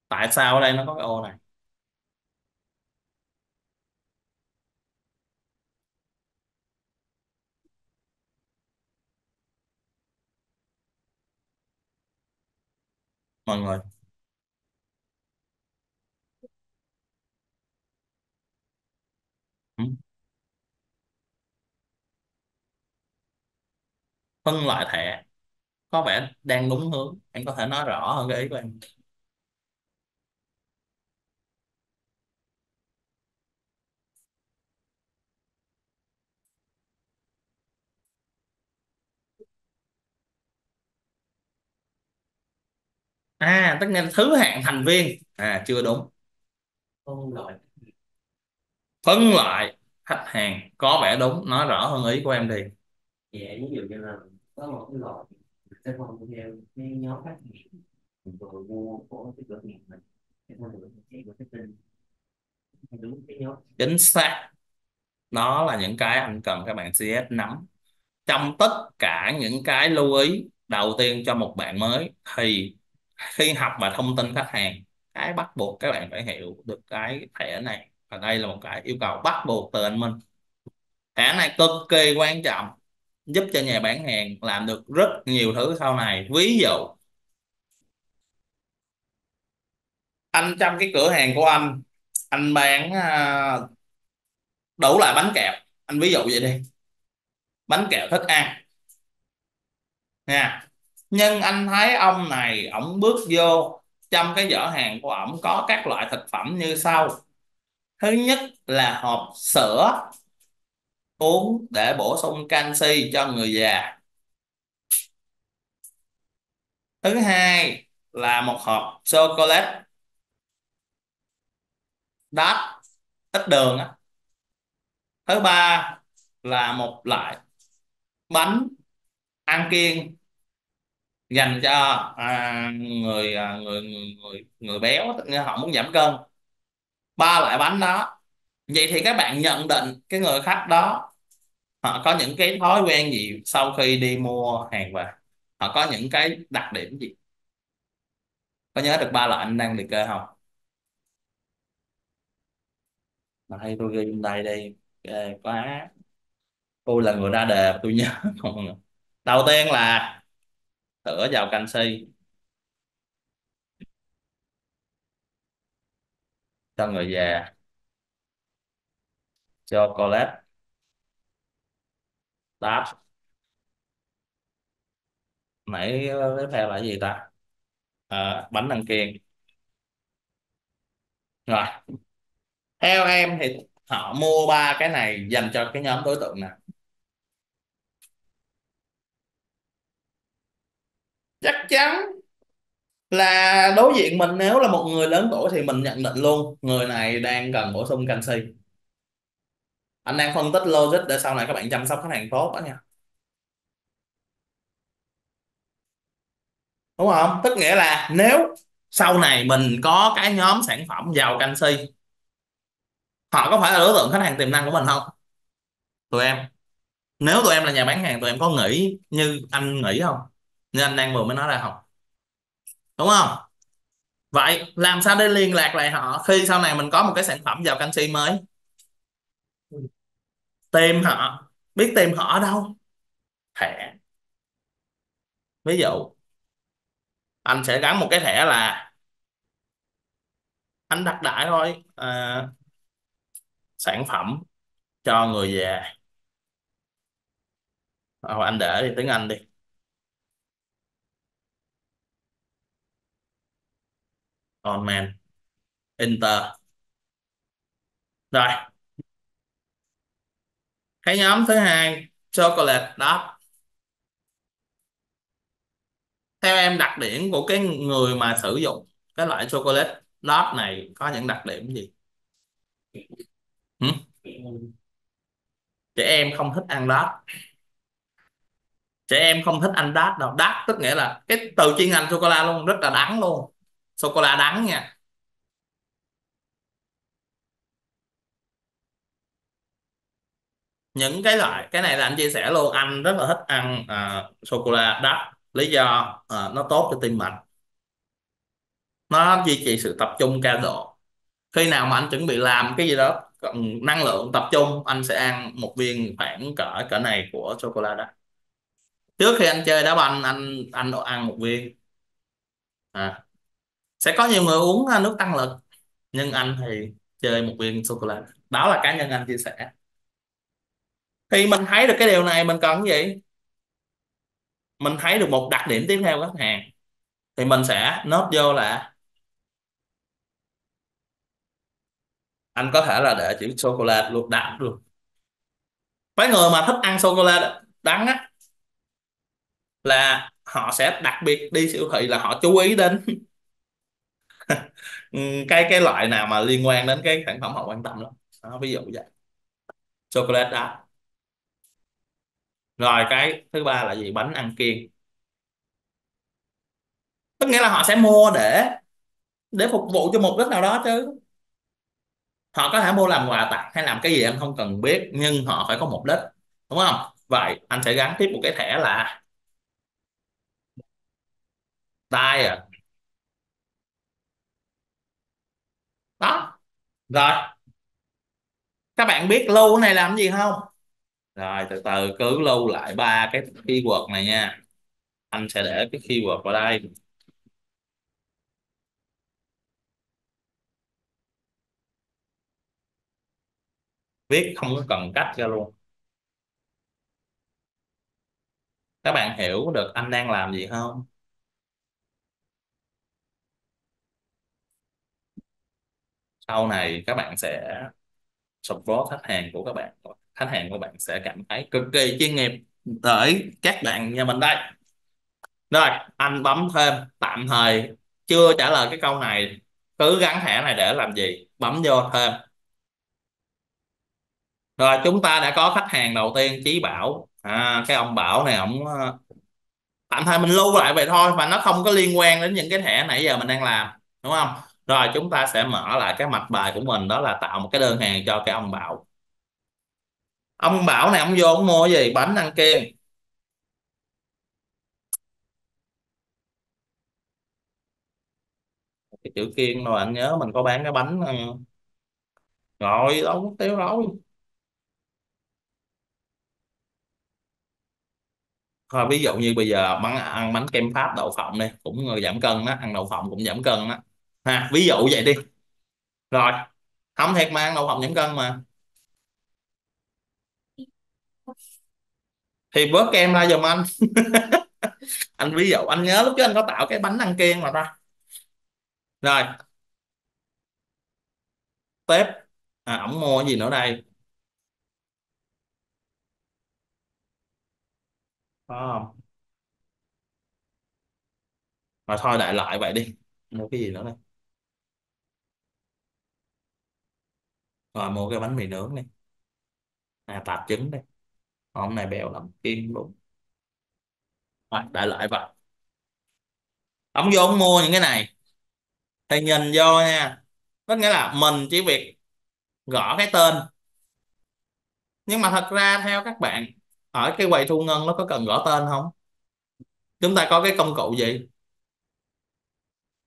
Tại sao ở đây nó có cái ô này? Mọi người ừ, phân loại thẻ có vẻ đang đúng hướng. Em có thể nói rõ hơn cái ý của em. À, tất nhiên là thứ hạng thành viên. À, chưa đúng. Phân loại. Phân loại khách hàng có vẻ đúng. Nói rõ hơn ý của em đi. Dạ, ví dụ như là có một cái loại sẽ không theo cái nhóm khách hàng rồi mua của cái cửa hàng mình sẽ không được cái marketing đúng cái nhóm. Chính xác. Đó là những cái anh cần các bạn CS nắm. Trong tất cả những cái lưu ý đầu tiên cho một bạn mới thì khi học và thông tin khách hàng, cái bắt buộc các bạn phải hiểu được cái thẻ này, và đây là một cái yêu cầu bắt buộc từ anh Minh. Thẻ này cực kỳ quan trọng, giúp cho nhà bán hàng làm được rất nhiều thứ sau này. Ví dụ anh trong cái cửa hàng của anh bán đủ loại bánh kẹo, anh ví dụ vậy đi, bánh kẹo thích ăn nha. Nhưng anh thấy ông này ổng bước vô trong cái giỏ hàng của ổng có các loại thực phẩm như sau. Thứ nhất là hộp sữa uống để bổ sung canxi cho người già. Thứ hai là một hộp chocolate đắt ít đường. Thứ ba là một loại bánh ăn kiêng dành cho người béo, họ muốn giảm cân. Ba loại bánh đó, vậy thì các bạn nhận định cái người khách đó họ có những cái thói quen gì sau khi đi mua hàng về, họ có những cái đặc điểm gì? Có nhớ được ba loại anh đang liệt kê không? Mà hay tôi ghi bên đây đi, ghê quá, tôi là người ra đề mà tôi nhớ không nữa. Đầu tiên là sữa giàu canxi cho người già, chocolate đáp, nãy tiếp theo là cái gì ta? Bánh ăn kiêng. Rồi theo em thì họ mua ba cái này dành cho cái nhóm đối tượng nào? Chắc chắn là đối diện mình nếu là một người lớn tuổi thì mình nhận định luôn người này đang cần bổ sung canxi. Anh đang phân tích logic để sau này các bạn chăm sóc khách hàng tốt đó nha, đúng không? Tức nghĩa là nếu sau này mình có cái nhóm sản phẩm giàu canxi, họ có phải là đối tượng khách hàng tiềm năng của mình không? Tụi em, nếu tụi em là nhà bán hàng, tụi em có nghĩ như anh nghĩ không, như anh đang vừa mới nói ra không, đúng không? Vậy làm sao để liên lạc lại họ khi sau này mình có một cái sản phẩm giàu canxi mới? Tìm họ, biết tìm họ ở đâu? Thẻ. Ví dụ anh sẽ gắn một cái thẻ là anh đặt đại thôi, sản phẩm cho người già. Anh để đi tiếng Anh đi. Online Inter. Rồi cái nhóm thứ hai chocolate đó, theo em đặc điểm của cái người mà sử dụng cái loại chocolate dot này có những đặc điểm gì? Ừ? Trẻ em không thích ăn dot. Trẻ em không thích ăn đát đâu. Đát tức nghĩa là cái từ chuyên ngành sô cô la luôn, rất là đắng luôn. Sô cô la đắng nha. Những cái loại, cái này là anh chia sẻ luôn, anh rất là thích ăn sô cô la đắt. Lý do nó tốt cho tim mạch, nó duy trì sự tập trung cao độ. Khi nào mà anh chuẩn bị làm cái gì đó cần năng lượng tập trung, anh sẽ ăn một viên khoảng cỡ này của sô cô la đắt. Trước khi anh chơi đá banh, anh ăn một viên. Sẽ có nhiều người uống nước tăng lực, nhưng anh thì chơi một viên sô cô la. Đó là cá nhân anh chia sẻ. Thì mình thấy được cái điều này, mình cần cái gì? Mình thấy được một đặc điểm tiếp theo của khách hàng thì mình sẽ nốt vô là anh có thể là để chữ sô cô la luộc đắng luôn. Mấy người mà thích ăn sô cô la đắng á là họ sẽ đặc biệt đi siêu thị, là họ chú ý đến cái loại nào mà liên quan đến cái sản phẩm họ quan tâm lắm. Đó, ví dụ vậy, sô cô la đắng. Rồi cái thứ ba là gì? Bánh ăn kiêng. Tức nghĩa là họ sẽ mua để phục vụ cho mục đích nào đó chứ. Họ có thể mua làm quà tặng hay làm cái gì anh không cần biết, nhưng họ phải có mục đích, đúng không? Vậy anh sẽ gắn tiếp một cái thẻ là diet. Đó. Rồi. Các bạn biết lưu cái này làm cái gì không? Rồi từ từ cứ lưu lại ba cái keyword này nha. Anh sẽ để cái keyword vào đây. Viết không có cần cách ra luôn. Các bạn hiểu được anh đang làm gì không? Sau này các bạn sẽ support khách hàng của các bạn. Khách hàng của bạn sẽ cảm thấy cực kỳ chuyên nghiệp bởi các bạn nhà mình đây. Rồi anh bấm thêm, tạm thời chưa trả lời cái câu này, cứ gắn thẻ này để làm gì, bấm vô thêm. Rồi chúng ta đã có khách hàng đầu tiên, Chí Bảo. Cái ông Bảo này, ông tạm thời mình lưu lại vậy thôi, và nó không có liên quan đến những cái thẻ nãy giờ mình đang làm, đúng không? Rồi chúng ta sẽ mở lại cái mạch bài của mình, đó là tạo một cái đơn hàng cho cái ông Bảo. Ông Bảo này, ông vô ông mua cái gì? Bánh ăn kiêng. Cái chữ kiêng rồi, anh nhớ mình có bán cái bánh rồi đâu có tiêu rồi. Thôi ví dụ như bây giờ ăn bánh kem Pháp, đậu phộng đi, cũng giảm cân đó, ăn đậu phộng cũng giảm cân đó. Ví dụ vậy đi. Rồi, không thiệt mà ăn đậu phộng giảm cân mà. Thì bớt kem ra giùm anh. Anh ví dụ, anh nhớ lúc trước anh có tạo cái bánh ăn kiêng mà ra. Rồi tép ổng mua cái gì nữa đây? Có không? Mà thôi đại loại vậy đi. Mua cái gì nữa đây? Rồi mua cái bánh mì nướng đi. Tạp trứng đây. Hôm nay bèo lắm, kiêng luôn. Rồi, đại loại vậy. Ông vô ông mua những cái này thì nhìn vô nha, có nghĩa là mình chỉ việc gõ cái tên. Nhưng mà thật ra theo các bạn, ở cái quầy thu ngân nó có cần gõ tên không? Chúng ta có cái công cụ gì?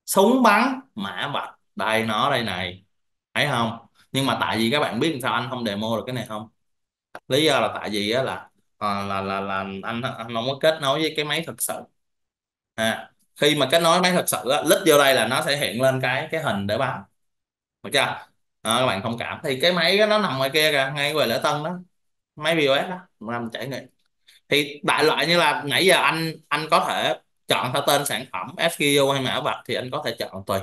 Súng bắn mã vạch. Đây nó đây này, thấy không? Nhưng mà tại vì các bạn biết sao anh không demo được cái này không? Lý do là tại vì á là anh không có kết nối với cái máy thực sự. Khi mà kết nối máy thực sự á, lít vô đây là nó sẽ hiện lên cái hình để bạn, được chưa? Các bạn thông cảm. Thì cái máy đó, nó nằm ngoài kia kìa, ngay ngoài lễ tân đó, máy POS đó làm trải nghiệm. Thì đại loại như là nãy giờ anh có thể chọn theo tên sản phẩm, SKU hay mã vạch thì anh có thể chọn tùy.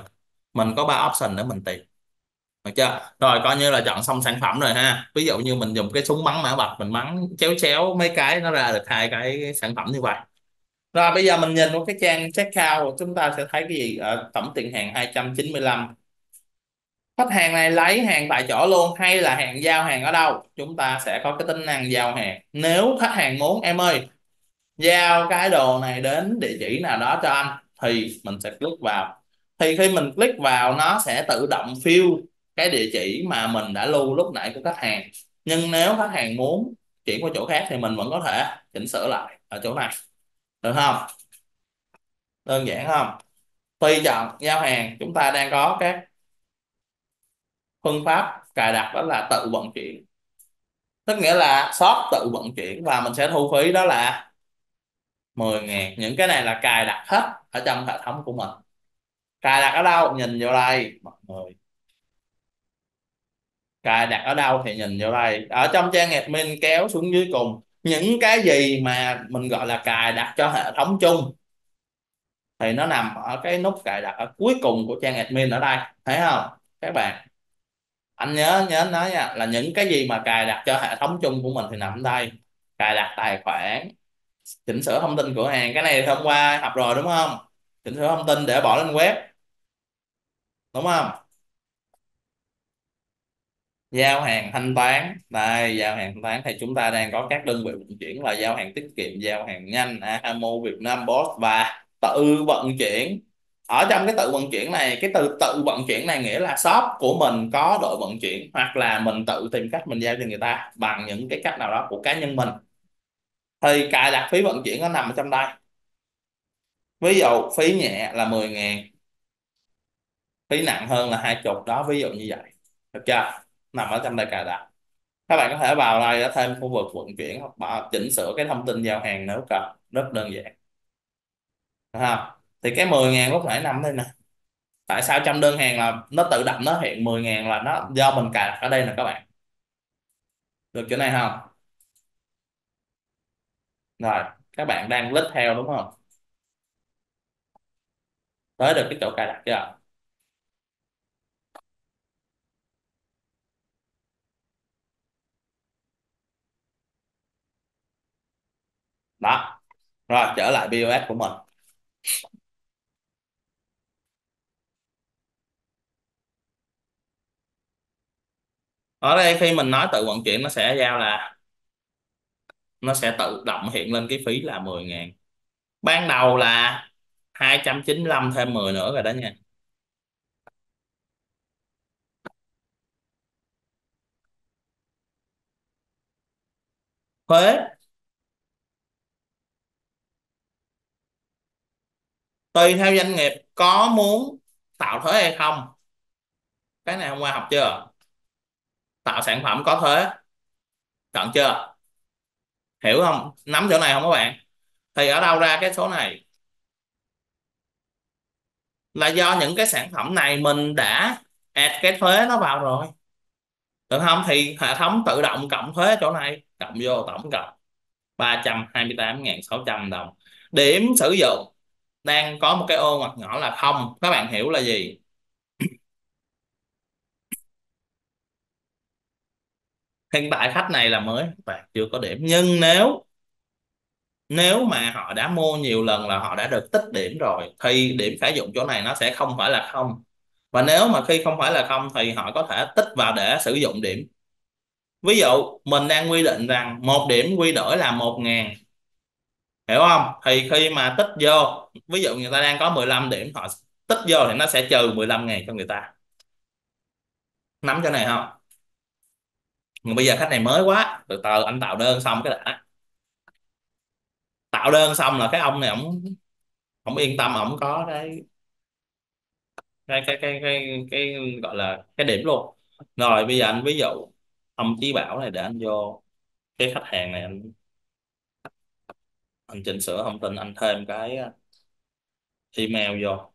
Mình có 3 option để mình tìm. Được chưa? Rồi coi như là chọn xong sản phẩm rồi ha. Ví dụ như mình dùng cái súng bắn mã vạch, mình bắn chéo chéo mấy cái, nó ra được 2 cái sản phẩm như vậy. Rồi bây giờ mình nhìn vào cái trang checkout, chúng ta sẽ thấy cái gì? Tổng tiền hàng 295. Khách hàng này lấy hàng tại chỗ luôn hay là hàng giao hàng ở đâu? Chúng ta sẽ có cái tính năng giao hàng. Nếu khách hàng muốn, em ơi giao cái đồ này đến địa chỉ nào đó cho anh, thì mình sẽ click vào. Thì khi mình click vào nó sẽ tự động fill cái địa chỉ mà mình đã lưu lúc nãy của khách hàng. Nhưng nếu khách hàng muốn chuyển qua chỗ khác thì mình vẫn có thể chỉnh sửa lại ở chỗ này, được không? Đơn giản không? Tùy chọn giao hàng, chúng ta đang có các phương pháp cài đặt đó là tự vận chuyển, tức nghĩa là shop tự vận chuyển và mình sẽ thu phí đó là 10.000. Những cái này là cài đặt hết ở trong hệ thống của mình. Cài đặt ở đâu? Nhìn vô đây mọi người. Cài đặt ở đâu thì nhìn vô đây. Ở trong trang admin kéo xuống dưới cùng, những cái gì mà mình gọi là cài đặt cho hệ thống chung thì nó nằm ở cái nút cài đặt ở cuối cùng của trang admin ở đây, thấy không các bạn? Anh nhớ nói nha, là những cái gì mà cài đặt cho hệ thống chung của mình thì nằm ở đây. Cài đặt tài khoản, chỉnh sửa thông tin cửa hàng, cái này hôm qua học rồi đúng không? Chỉnh sửa thông tin để bỏ lên web, đúng không? Giao hàng thanh toán, đây giao hàng thanh toán thì chúng ta đang có các đơn vị vận chuyển là giao hàng tiết kiệm, giao hàng nhanh, Ahamove, Việt Nam Post và tự vận chuyển. Ở trong cái tự vận chuyển này, cái từ tự vận chuyển này nghĩa là shop của mình có đội vận chuyển, hoặc là mình tự tìm cách mình giao cho người ta bằng những cái cách nào đó của cá nhân mình. Thì cài đặt phí vận chuyển nó nằm ở trong đây. Ví dụ phí nhẹ là 10.000, phí nặng hơn là 20 đó, ví dụ như vậy, được chưa? Nằm ở trong đây cài đặt. Các bạn có thể vào đây để thêm khu vực vận chuyển hoặc bảo chỉnh sửa cái thông tin giao hàng nếu cần, rất đơn giản. Được không? Thì cái 10.000 lúc nãy nằm đây nè. Tại sao trong đơn hàng là nó tự động nó hiện 10.000 là nó do mình cài đặt ở đây nè các bạn. Được chỗ này không? Rồi, các bạn đang click theo đúng không? Tới được cái chỗ cài đặt chưa? Đó. Rồi, trở lại POS của mình. Ở đây khi mình nói tự vận chuyển nó sẽ giao là nó sẽ tự động hiện lên cái phí là 10.000. Ban đầu là 295 thêm 10 nữa rồi đó nha. Thuế. Tùy theo doanh nghiệp có muốn tạo thuế hay không. Cái này hôm qua học chưa? Tạo sản phẩm có thuế. Chọn chưa? Hiểu không? Nắm chỗ này không các bạn? Thì ở đâu ra cái số này? Là do những cái sản phẩm này mình đã add cái thuế nó vào rồi. Được không? Thì hệ thống tự động cộng thuế chỗ này. Cộng vô tổng cộng 328.600 đồng. Điểm sử dụng đang có một cái ô ngoặc nhỏ là 0. Các bạn hiểu là gì? Hiện tại khách này là mới và chưa có điểm, nhưng nếu mà họ đã mua nhiều lần là họ đã được tích điểm rồi thì điểm sử dụng chỗ này nó sẽ không phải là 0. Và nếu mà khi không phải là 0 thì họ có thể tích vào để sử dụng điểm. Ví dụ mình đang quy định rằng một điểm quy đổi là 1.000, hiểu không? Thì khi mà tích vô, ví dụ người ta đang có 15 điểm, họ tích vô thì nó sẽ trừ 15.000 cho người ta. Nắm chỗ này không? Nhưng bây giờ khách này mới quá, từ từ anh tạo đơn xong cái đã. Tạo đơn xong là cái ông này ổng yên tâm, ổng có cái gọi là cái điểm luôn. Rồi bây giờ anh ví dụ ông Chí Bảo này, để anh vô cái khách hàng này, anh chỉnh sửa thông tin, anh thêm cái email vô.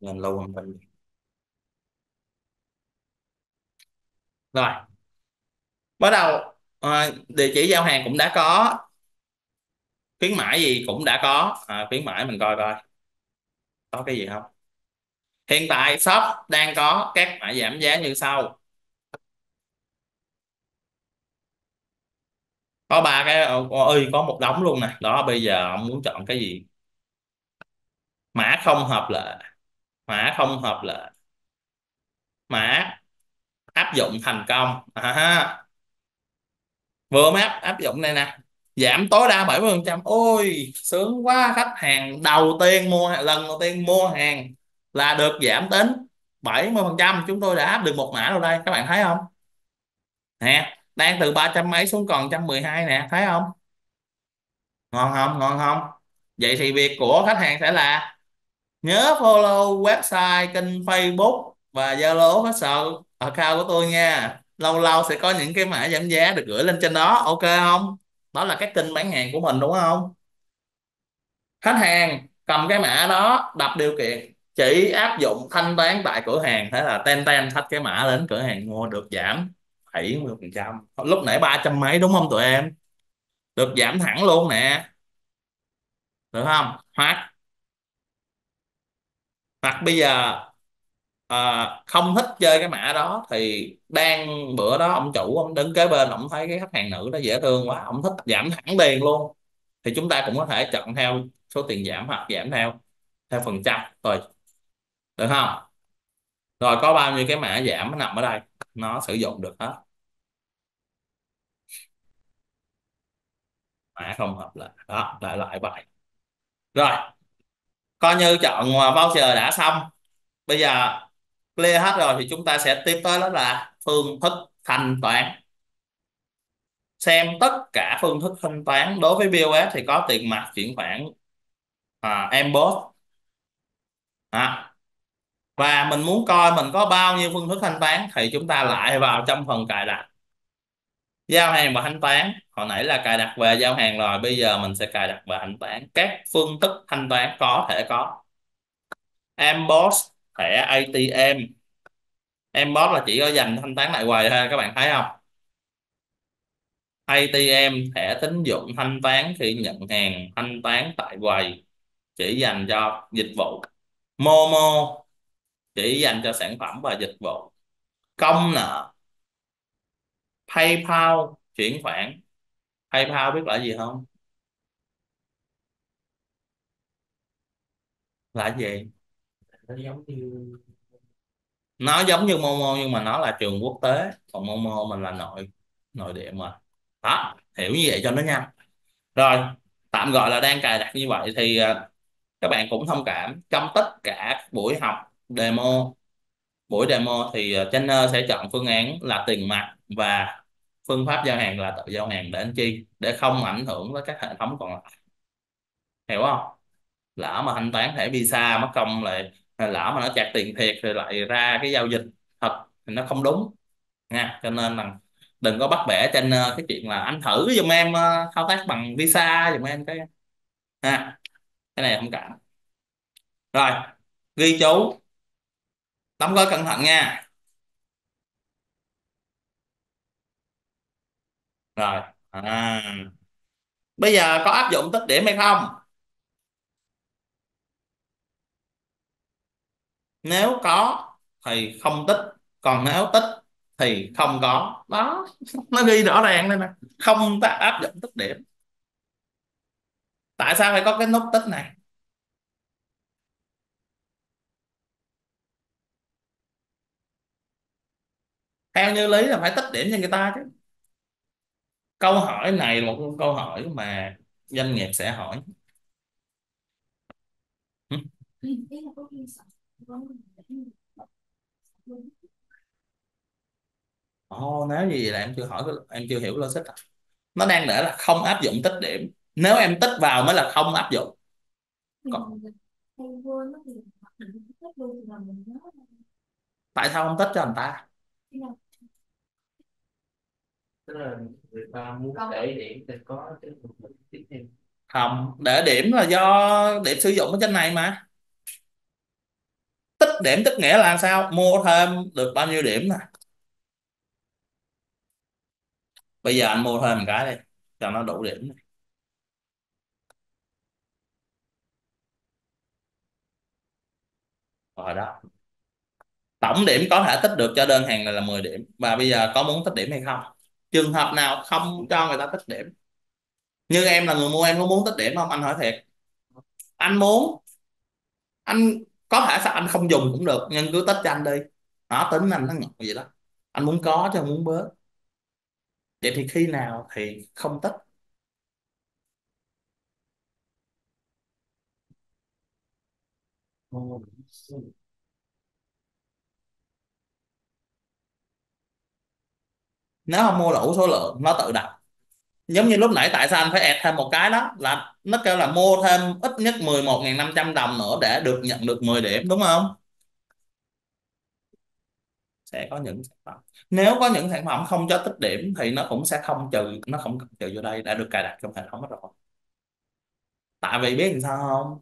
Nên lâu không phải. Rồi bắt đầu địa chỉ giao hàng cũng đã có, khuyến mãi gì cũng đã có. Khuyến mãi mình coi coi có cái gì không. Hiện tại shop đang có các mã giảm giá như sau, có 3 cái, ơi có một đống luôn nè. Đó bây giờ ông muốn chọn cái gì? mã không hợp lệ, mã không hợp lệ, mã áp dụng thành công. Vừa mới áp dụng đây nè, giảm tối đa 70%. Ôi sướng quá, khách hàng đầu tiên mua, lần đầu tiên mua hàng là được giảm đến 70%. Chúng tôi đã áp được một mã rồi đây, các bạn thấy không nè, đang từ 300 mấy xuống còn 112 nè, thấy không? Ngon không, ngon không? Vậy thì việc của khách hàng sẽ là nhớ follow website, kênh Facebook và Zalo official account của tôi nha. Lâu lâu sẽ có những cái mã giảm giá được gửi lên trên đó, ok không? Đó là các kênh bán hàng của mình đúng không? Khách hàng cầm cái mã đó, đặt điều kiện chỉ áp dụng thanh toán tại cửa hàng, thế là ten thách cái mã đến cửa hàng mua được giảm 70%. Lúc nãy 300 mấy đúng không tụi em? Được giảm thẳng luôn nè, được không? Hoặc bây giờ không thích chơi cái mã đó thì đang bữa đó ông chủ ông đứng kế bên, ông thấy cái khách hàng nữ đó dễ thương quá, ông thích giảm thẳng tiền luôn, thì chúng ta cũng có thể chọn theo số tiền giảm hoặc giảm theo phần trăm rồi, được không? Rồi có bao nhiêu cái mã giảm nó nằm ở đây, nó sử dụng được hết. Mã không hợp lệ đó, lại vậy. Rồi coi như chọn voucher đã xong, bây giờ clear hết rồi thì chúng ta sẽ tiếp tới đó là phương thức thanh toán. Xem tất cả phương thức thanh toán. Đối với POS thì có tiền mặt, chuyển khoản, mPOS. Và mình muốn coi mình có bao nhiêu phương thức thanh toán thì chúng ta lại vào trong phần cài đặt, giao hàng và thanh toán. Hồi nãy là cài đặt về giao hàng rồi, bây giờ mình sẽ cài đặt về thanh toán. Các phương thức thanh toán có thể có mPOS, thẻ ATM. mPOS là chỉ có dành thanh toán lại quầy thôi, các bạn thấy không? ATM, thẻ tín dụng, thanh toán khi nhận hàng, thanh toán tại quầy, chỉ dành cho dịch vụ. MoMo chỉ dành cho sản phẩm và dịch vụ. Công nợ. PayPal, chuyển khoản. PayPal biết là gì không? Là gì? Nó giống như MoMo nhưng mà nó là trường quốc tế, còn MoMo mình là nội địa mà. Đó, hiểu như vậy cho nó nhanh. Rồi tạm gọi là đang cài đặt như vậy thì các bạn cũng thông cảm. Trong tất cả buổi học demo, thì trainer sẽ chọn phương án là tiền mặt và phương pháp giao hàng là tự giao hàng để anh Chi, để không ảnh hưởng với các hệ thống còn lại, hiểu không? Lỡ mà thanh toán thẻ Visa mất công lại, lỡ mà nó chặt tiền thiệt rồi lại ra cái giao dịch thật thì nó không đúng nha. Cho nên là đừng có bắt bẻ trainer cái chuyện là anh thử giùm em thao tác bằng Visa giùm em cái ha, cái này không cả. Rồi ghi chú, đóng gói cẩn thận nha. Rồi bây giờ có áp dụng tích điểm hay không? Nếu có thì không tích, còn nếu tích thì không có. Đó, nó ghi rõ ràng đây nè, không ta áp dụng tích điểm. Tại sao phải có cái nút tích này? Theo như lý là phải tích điểm cho người ta chứ. Câu hỏi này là một câu hỏi mà doanh nghiệp sẽ hỏi. Nếu gì là em chưa hỏi, em chưa hiểu logic. Nó đang để là không áp dụng tích điểm, nếu em tích vào mới là không áp dụng. Còn... tại sao không tích cho người ta? Tức là người ta muốn để điểm thì có, không để điểm là do điểm sử dụng ở trên này mà. Tích điểm tức nghĩa là sao? Mua thêm được bao nhiêu điểm nè. Bây giờ anh mua thêm một cái đi cho nó đủ điểm này. Rồi đó, tổng điểm có thể tích được cho đơn hàng này là 10 điểm. Và bây giờ có muốn tích điểm hay không? Trường hợp nào không cho người ta tích điểm? Như em là người mua, em có muốn tích điểm không? Anh hỏi thiệt, anh muốn Anh có thể sao anh không dùng cũng được, nhưng cứ test cho anh đi, nó tính anh nó ngọt vậy đó, anh muốn có chứ không muốn bớt. Vậy thì khi nào thì không test? Nếu không mua đủ số lượng nó tự động, giống như lúc nãy tại sao anh phải add thêm một cái đó là nó kêu là mua thêm ít nhất 11.500 đồng nữa để được nhận được 10 điểm, đúng không? Sẽ có những sản phẩm, nếu có những sản phẩm không cho tích điểm thì nó cũng sẽ không trừ, nó không cần trừ vô đây, đã được cài đặt trong hệ thống hết rồi. Tại vì biết làm sao không,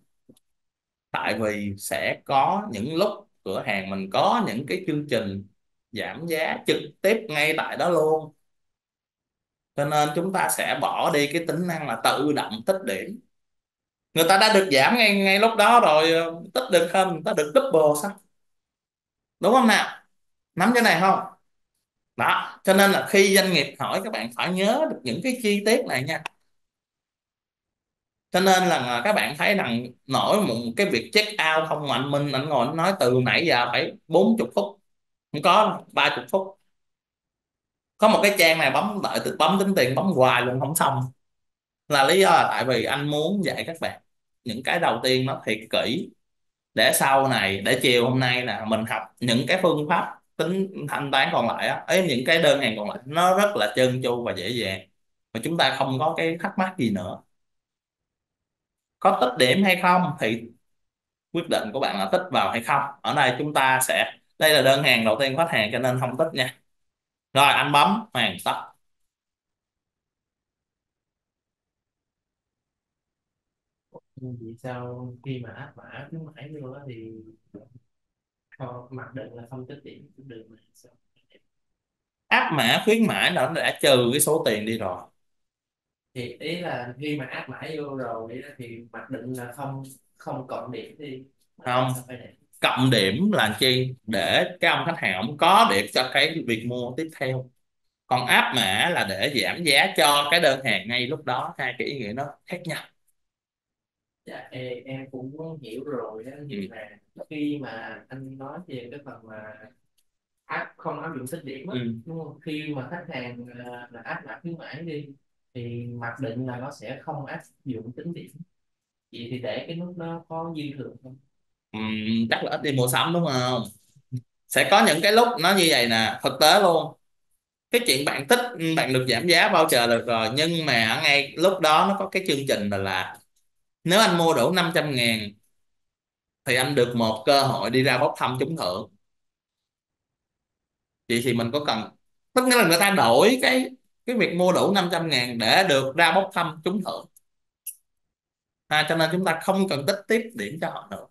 tại vì sẽ có những lúc cửa hàng mình có những cái chương trình giảm giá trực tiếp ngay tại đó luôn, cho nên chúng ta sẽ bỏ đi cái tính năng là tự động tích điểm. Người ta đã được giảm ngay ngay lúc đó rồi, tích được hơn người ta được double sao, đúng không nào? Nắm cái này không đó? Cho nên là khi doanh nghiệp hỏi các bạn phải nhớ được những cái chi tiết này nha. Cho nên là các bạn thấy rằng nổi một cái việc check out không, mạnh Minh ảnh ngồi nói từ nãy giờ phải 40 phút, không có 30 phút. Có một cái trang này bấm đợi từ bấm tính tiền bấm hoài luôn không xong, là lý do là tại vì anh muốn dạy các bạn những cái đầu tiên nó thiệt kỹ, để sau này, để chiều hôm nay là mình học những cái phương pháp tính thanh toán còn lại á, ấy những cái đơn hàng còn lại nó rất là trơn tru và dễ dàng, mà chúng ta không có cái thắc mắc gì nữa. Có tích điểm hay không thì quyết định của bạn là tích vào hay không. Ở đây chúng ta sẽ, đây là đơn hàng đầu tiên của khách hàng cho nên không tích nha. Rồi anh bấm hoàn tất. Vì sao khi mà áp mã khuyến mãi vô đó thì mặc định là không tích điểm cũng được mà sao? Áp mã khuyến mãi là nó đã trừ cái số tiền đi rồi. Thì ý là khi mà áp mã vô rồi thì mặc định là không cộng điểm đi. Không, cộng điểm là chi? Để cái ông khách hàng ông có điểm cho cái việc mua tiếp theo. Còn áp mã là để giảm giá cho cái đơn hàng ngay lúc đó. Hai cái ý nghĩa nó khác nhau. Dạ, em cũng hiểu rồi đó, nhưng mà khi mà anh nói về cái phần mà áp không áp dụng tích điểm đó, đúng không? Khi mà khách hàng là áp mã khuyến mãi đi thì mặc định là nó sẽ không áp dụng tính điểm. Vậy thì để cái nút nó có dư thừa không? Chắc là ít đi mua sắm đúng không? Sẽ có những cái lúc nó như vậy nè, thực tế luôn. Cái chuyện bạn tích, bạn được giảm giá voucher được rồi, nhưng mà ngay lúc đó nó có cái chương trình là nếu anh mua đủ 500.000 thì anh được một cơ hội đi ra bốc thăm trúng thưởng. Vậy thì mình có cần, tức nghĩa là người ta đổi cái việc mua đủ 500.000 để được ra bốc thăm trúng thưởng. Cho nên chúng ta không cần tích tiếp điểm cho họ nữa.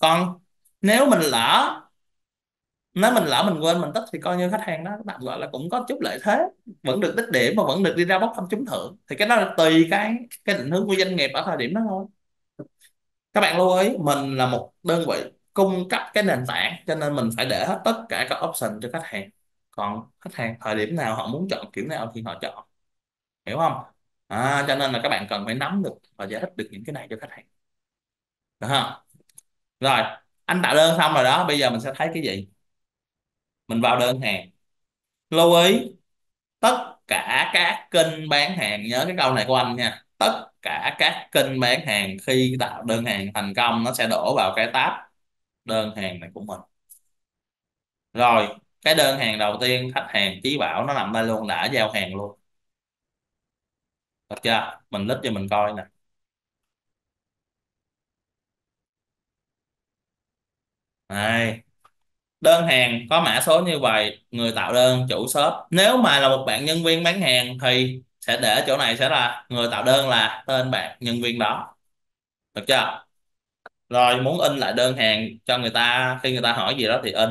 Còn nếu mình lỡ mình quên mình tích thì coi như khách hàng đó các bạn gọi là cũng có chút lợi thế, vẫn được tích điểm mà vẫn được đi ra bốc thăm trúng thưởng. Thì cái đó là tùy cái định hướng của doanh nghiệp ở thời điểm đó thôi. Các bạn lưu ý, mình là một đơn vị cung cấp cái nền tảng cho nên mình phải để hết tất cả các option cho khách hàng. Còn khách hàng thời điểm nào họ muốn chọn kiểu nào thì họ chọn, hiểu không? Cho nên là các bạn cần phải nắm được và giải thích được những cái này cho khách hàng, được không? Rồi anh tạo đơn xong rồi đó, bây giờ mình sẽ thấy cái gì? Mình vào đơn hàng, lưu ý tất cả các kênh bán hàng, nhớ cái câu này của anh nha, tất cả các kênh bán hàng khi tạo đơn hàng thành công nó sẽ đổ vào cái tab đơn hàng này của mình. Rồi cái đơn hàng đầu tiên khách hàng Chí Bảo nó nằm đây luôn, đã giao hàng luôn, được chưa? Mình lít cho mình coi nè, này đơn hàng có mã số như vậy, người tạo đơn chủ shop. Nếu mà là một bạn nhân viên bán hàng thì sẽ để chỗ này sẽ là người tạo đơn là tên bạn nhân viên đó, được chưa? Rồi muốn in lại đơn hàng cho người ta khi người ta hỏi gì đó thì in.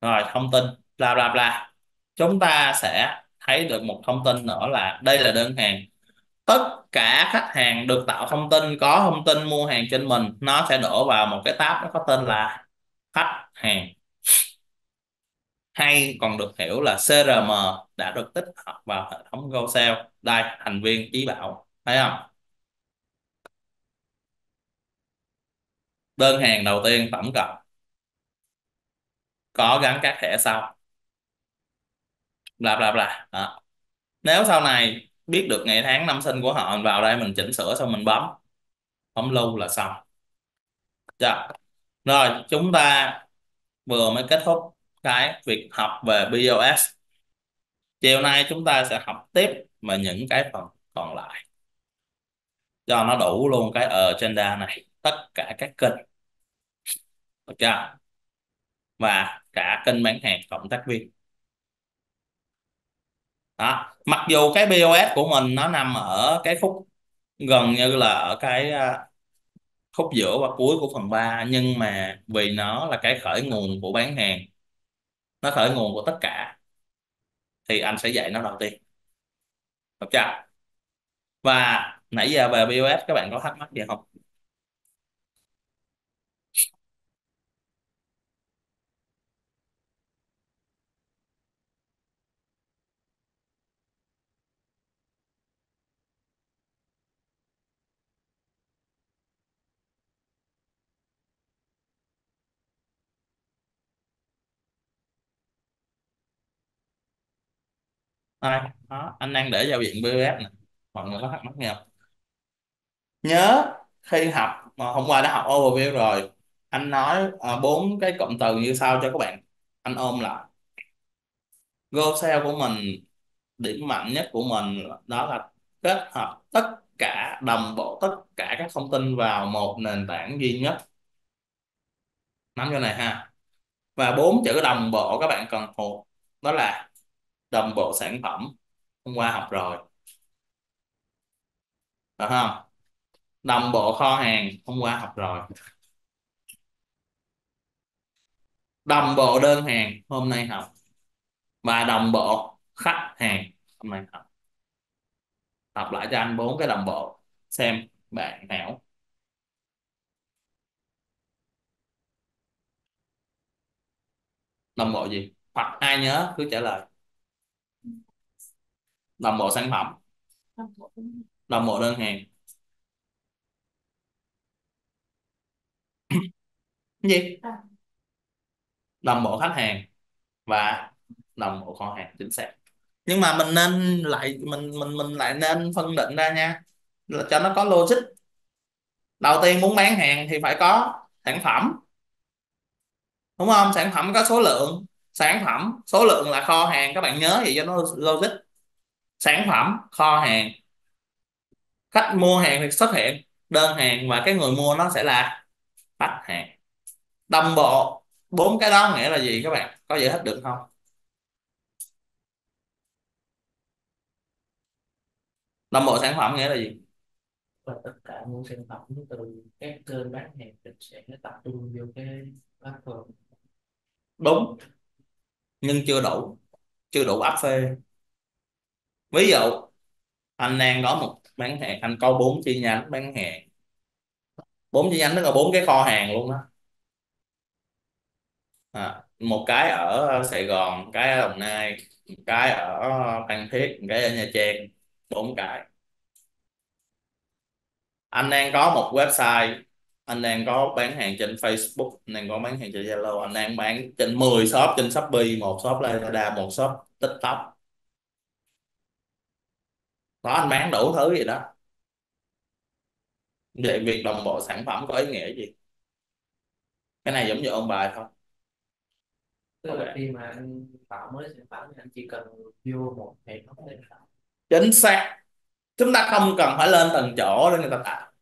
Rồi thông tin bla bla bla, chúng ta sẽ thấy được một thông tin nữa là đây là đơn hàng, tất cả khách hàng được tạo thông tin, có thông tin mua hàng trên mình, nó sẽ đổ vào một cái tab nó có tên là khách hàng, hay còn được hiểu là CRM, đã được tích hợp vào hệ thống GoSell. Đây thành viên Chí Bảo, thấy không? Đơn hàng đầu tiên tổng cộng có gắn các thẻ sau, bla bla bla đó. Nếu sau này biết được ngày tháng năm sinh của họ, mình vào đây mình chỉnh sửa xong mình bấm lưu là xong. Dạ. Rồi chúng ta vừa mới kết thúc cái việc học về POS. Chiều nay chúng ta sẽ học tiếp về những cái phần còn lại cho nó đủ luôn cái agenda này, tất cả các kênh, được chưa? Và cả kênh bán hàng cộng tác viên. Đó. Mặc dù cái POS của mình nó nằm ở cái khúc gần như là ở cái khúc giữa và cuối của phần 3, nhưng mà vì nó là cái khởi nguồn của bán hàng, nó khởi nguồn của tất cả, thì anh sẽ dạy nó đầu tiên, được chưa? Và nãy giờ về POS các bạn có thắc mắc gì không? Đây, đó, anh đang để giao diện POS nè, mọi người có thắc mắc nhau. Nhớ khi học mà hôm qua đã học overview rồi, anh nói 4 cái cụm từ như sau cho các bạn, anh ôm lại. GoSell của mình, điểm mạnh nhất của mình đó là kết hợp tất cả, đồng bộ tất cả các thông tin vào một nền tảng duy nhất, nắm chỗ này ha. Và 4 chữ đồng bộ các bạn cần thuộc, đó là đồng bộ sản phẩm, hôm qua học rồi, được không? Đồng bộ kho hàng, hôm qua học rồi. Đồng bộ đơn hàng, hôm nay học. Và đồng bộ khách hàng, hôm nay học. Học lại cho anh 4 cái đồng bộ, xem bạn nào. Đồng bộ gì? Hoặc ai nhớ cứ trả lời. Đồng bộ sản phẩm, đồng bộ đơn hàng. Gì? Đồng bộ khách hàng và đồng bộ kho hàng, chính xác. Nhưng mà mình nên lại mình lại nên phân định ra nha, cho nó có logic. Đầu tiên muốn bán hàng thì phải có sản phẩm, đúng không? Sản phẩm có số lượng, sản phẩm số lượng là kho hàng, các bạn nhớ vậy cho nó logic. Sản phẩm, kho hàng, khách mua hàng thì xuất hiện đơn hàng, và cái người mua nó sẽ là khách hàng. Đồng bộ 4 cái đó nghĩa là gì các bạn? Có giải thích được không? Đồng bộ sản phẩm nghĩa là gì? Và tất cả những sản phẩm từ các kênh bán hàng đều sẽ tập trung vào cái platform. Đúng. Nhưng chưa đủ. Chưa đủ áp phê. Ví dụ anh đang có một bán hàng, anh có 4 chi nhánh bán hàng, 4 chi nhánh nó có 4 cái kho hàng luôn đó. Một cái ở Sài Gòn, một cái ở Đồng Nai, một cái ở Phan Thiết, một cái ở Nha Trang, 4 cái. Anh đang có một website, anh đang có bán hàng trên Facebook, anh đang có bán hàng trên Zalo, anh đang bán trên 10 shop trên Shopee, một shop Lazada, một shop TikTok. Đó, anh bán đủ thứ gì đó. Vậy việc đồng bộ sản phẩm có ý nghĩa gì? Cái này giống như ôn bài thôi. Tức là khi mà anh tạo mới sản phẩm thì anh chỉ cần vô một hệ thống để tạo. Chính xác. Chúng ta không cần phải lên từng chỗ để người ta tạo.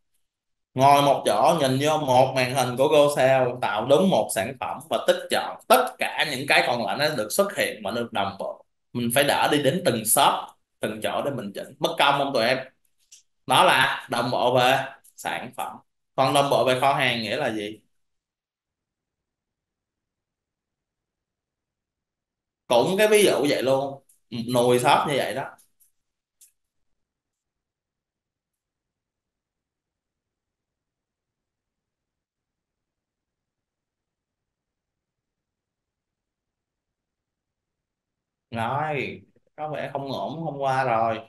Ngồi một chỗ nhìn vô một màn hình của GoSell, tạo đúng một sản phẩm và tích chọn tất cả những cái còn lại nó được xuất hiện mà được đồng bộ. Mình phải đỡ đi đến từng shop, từng chỗ để mình chỉnh, mất công không tụi em? Đó là đồng bộ về sản phẩm. Còn đồng bộ về kho hàng nghĩa là gì? Cũng cái ví dụ vậy luôn, nồi shop như vậy đó. Rồi, có vẻ không ổn hôm qua rồi.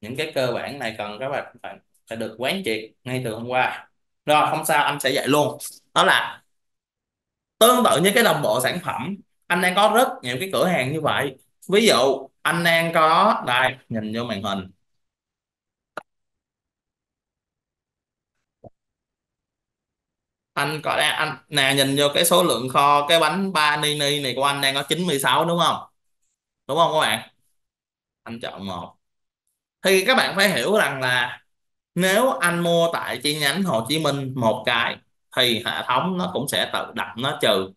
Những cái cơ bản này cần các bạn phải được quán triệt ngay từ hôm qua. Rồi không sao, anh sẽ dạy luôn. Đó là tương tự như cái đồng bộ sản phẩm, anh đang có rất nhiều cái cửa hàng như vậy. Ví dụ anh đang có đây, nhìn vô màn hình, anh có đang anh nè, nhìn vô cái số lượng kho cái bánh panini này của anh đang có 96 đúng không? Đúng không các bạn? Anh chọn một. Thì các bạn phải hiểu rằng là nếu anh mua tại chi nhánh Hồ Chí Minh một cái thì hệ thống nó cũng sẽ tự động nó trừ.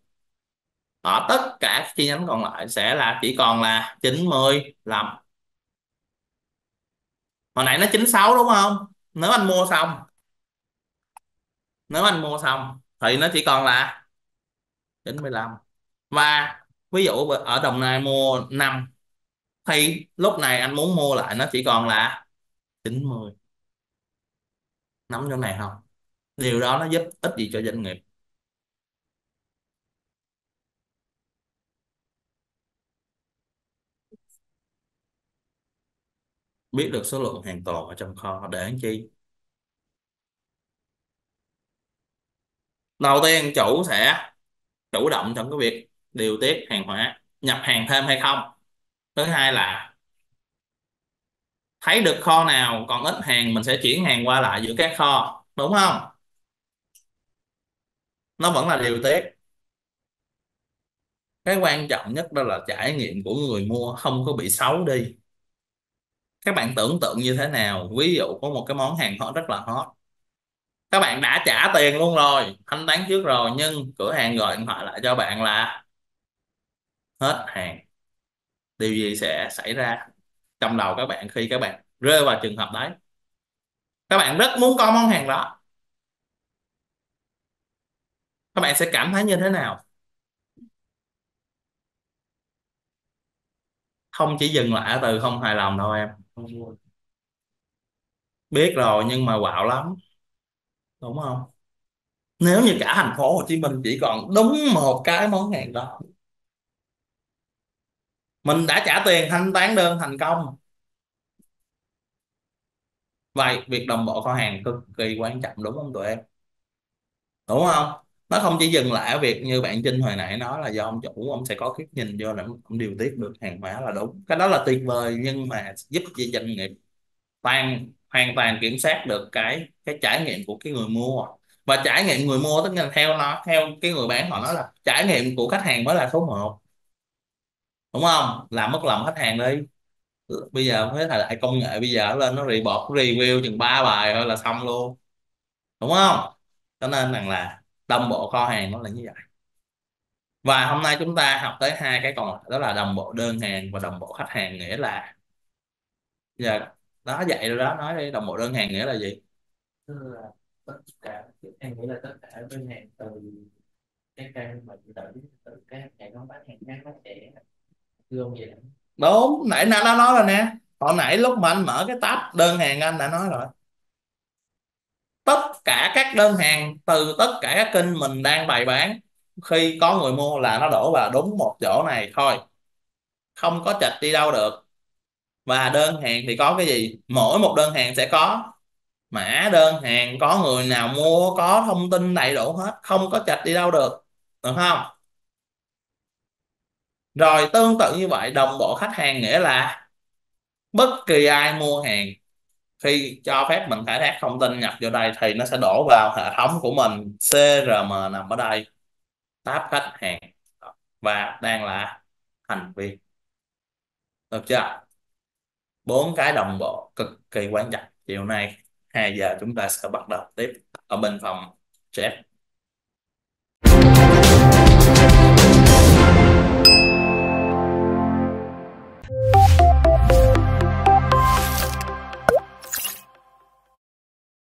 Ở tất cả chi nhánh còn lại sẽ là chỉ còn là 95. Hồi nãy nó 96 đúng không? Nếu anh mua xong thì nó chỉ còn là 95. Và ví dụ ở Đồng Nai mua 5 thì lúc này anh muốn mua lại nó chỉ còn là 90. Nắm trong này không? Điều đó nó giúp ích gì cho doanh nghiệp? Biết được số lượng hàng tồn ở trong kho để làm chi? Đầu tiên chủ sẽ chủ động trong cái việc điều tiết hàng hóa, nhập hàng thêm hay không. Thứ hai là thấy được kho nào còn ít hàng mình sẽ chuyển hàng qua lại giữa các kho, đúng không? Nó vẫn là điều tiết. Cái quan trọng nhất đó là trải nghiệm của người mua không có bị xấu đi. Các bạn tưởng tượng như thế nào? Ví dụ có một cái món hàng hot, rất là hot, các bạn đã trả tiền luôn rồi, thanh toán trước rồi, nhưng cửa hàng gọi điện thoại lại cho bạn là hết hàng. Điều gì sẽ xảy ra trong đầu các bạn khi các bạn rơi vào trường hợp đấy? Các bạn rất muốn có món hàng đó, các bạn sẽ cảm thấy như thế nào? Không chỉ dừng lại từ không hài lòng đâu em, biết rồi nhưng mà quạo lắm, đúng không? Nếu như cả thành phố Hồ Chí Minh chỉ còn đúng một cái món hàng đó, mình đã trả tiền thanh toán đơn thành công. Vậy việc đồng bộ kho hàng cực kỳ quan trọng, đúng không tụi em? Đúng không? Nó không chỉ dừng lại ở việc như bạn Trinh hồi nãy nói là do ông chủ ông sẽ có cái nhìn vô để ông điều tiết được hàng hóa là đúng, cái đó là tuyệt vời, nhưng mà giúp cho doanh nghiệp hoàn toàn kiểm soát được cái trải nghiệm của cái người mua. Và trải nghiệm người mua, tức là theo cái người bán họ nói là trải nghiệm của khách hàng mới là số 1, đúng không? Làm mất lòng khách hàng đi. Bây giờ với thời đại công nghệ bây giờ lên nó report review chừng 3 bài thôi là xong luôn, đúng không? Cho nên rằng là đồng bộ kho hàng nó là như vậy. Và hôm nay chúng ta học tới hai cái còn lại, đó là đồng bộ đơn hàng và đồng bộ khách hàng. Nghĩa là giờ đó dạy rồi đó, nói đi, đồng bộ đơn hàng nghĩa là gì? Tức là tất cả hàng, nghĩa là tất cả đơn hàng từ cái kênh mà điện tử từ cái hàng này nó bán hàng khác nó sẽ gom vậy đó. Đúng, nãy nó nói rồi nè, hồi nãy lúc mà anh mở cái tab đơn hàng anh đã nói rồi, tất cả các đơn hàng từ tất cả các kênh mình đang bày bán khi có người mua là nó đổ vào đúng một chỗ này thôi, không có chệch đi đâu được. Và đơn hàng thì có cái gì? Mỗi một đơn hàng sẽ có mã đơn hàng, có người nào mua, có thông tin đầy đủ hết, không có chệch đi đâu được, được không? Rồi tương tự như vậy, đồng bộ khách hàng nghĩa là bất kỳ ai mua hàng khi cho phép mình khai thác thông tin nhập vô đây thì nó sẽ đổ vào hệ thống của mình. CRM nằm ở đây, tab khách hàng và đang là thành viên, được chưa? 4 cái đồng bộ cực kỳ quan trọng. Chiều nay 2 giờ chúng ta sẽ bắt đầu tiếp ở bên phòng chat.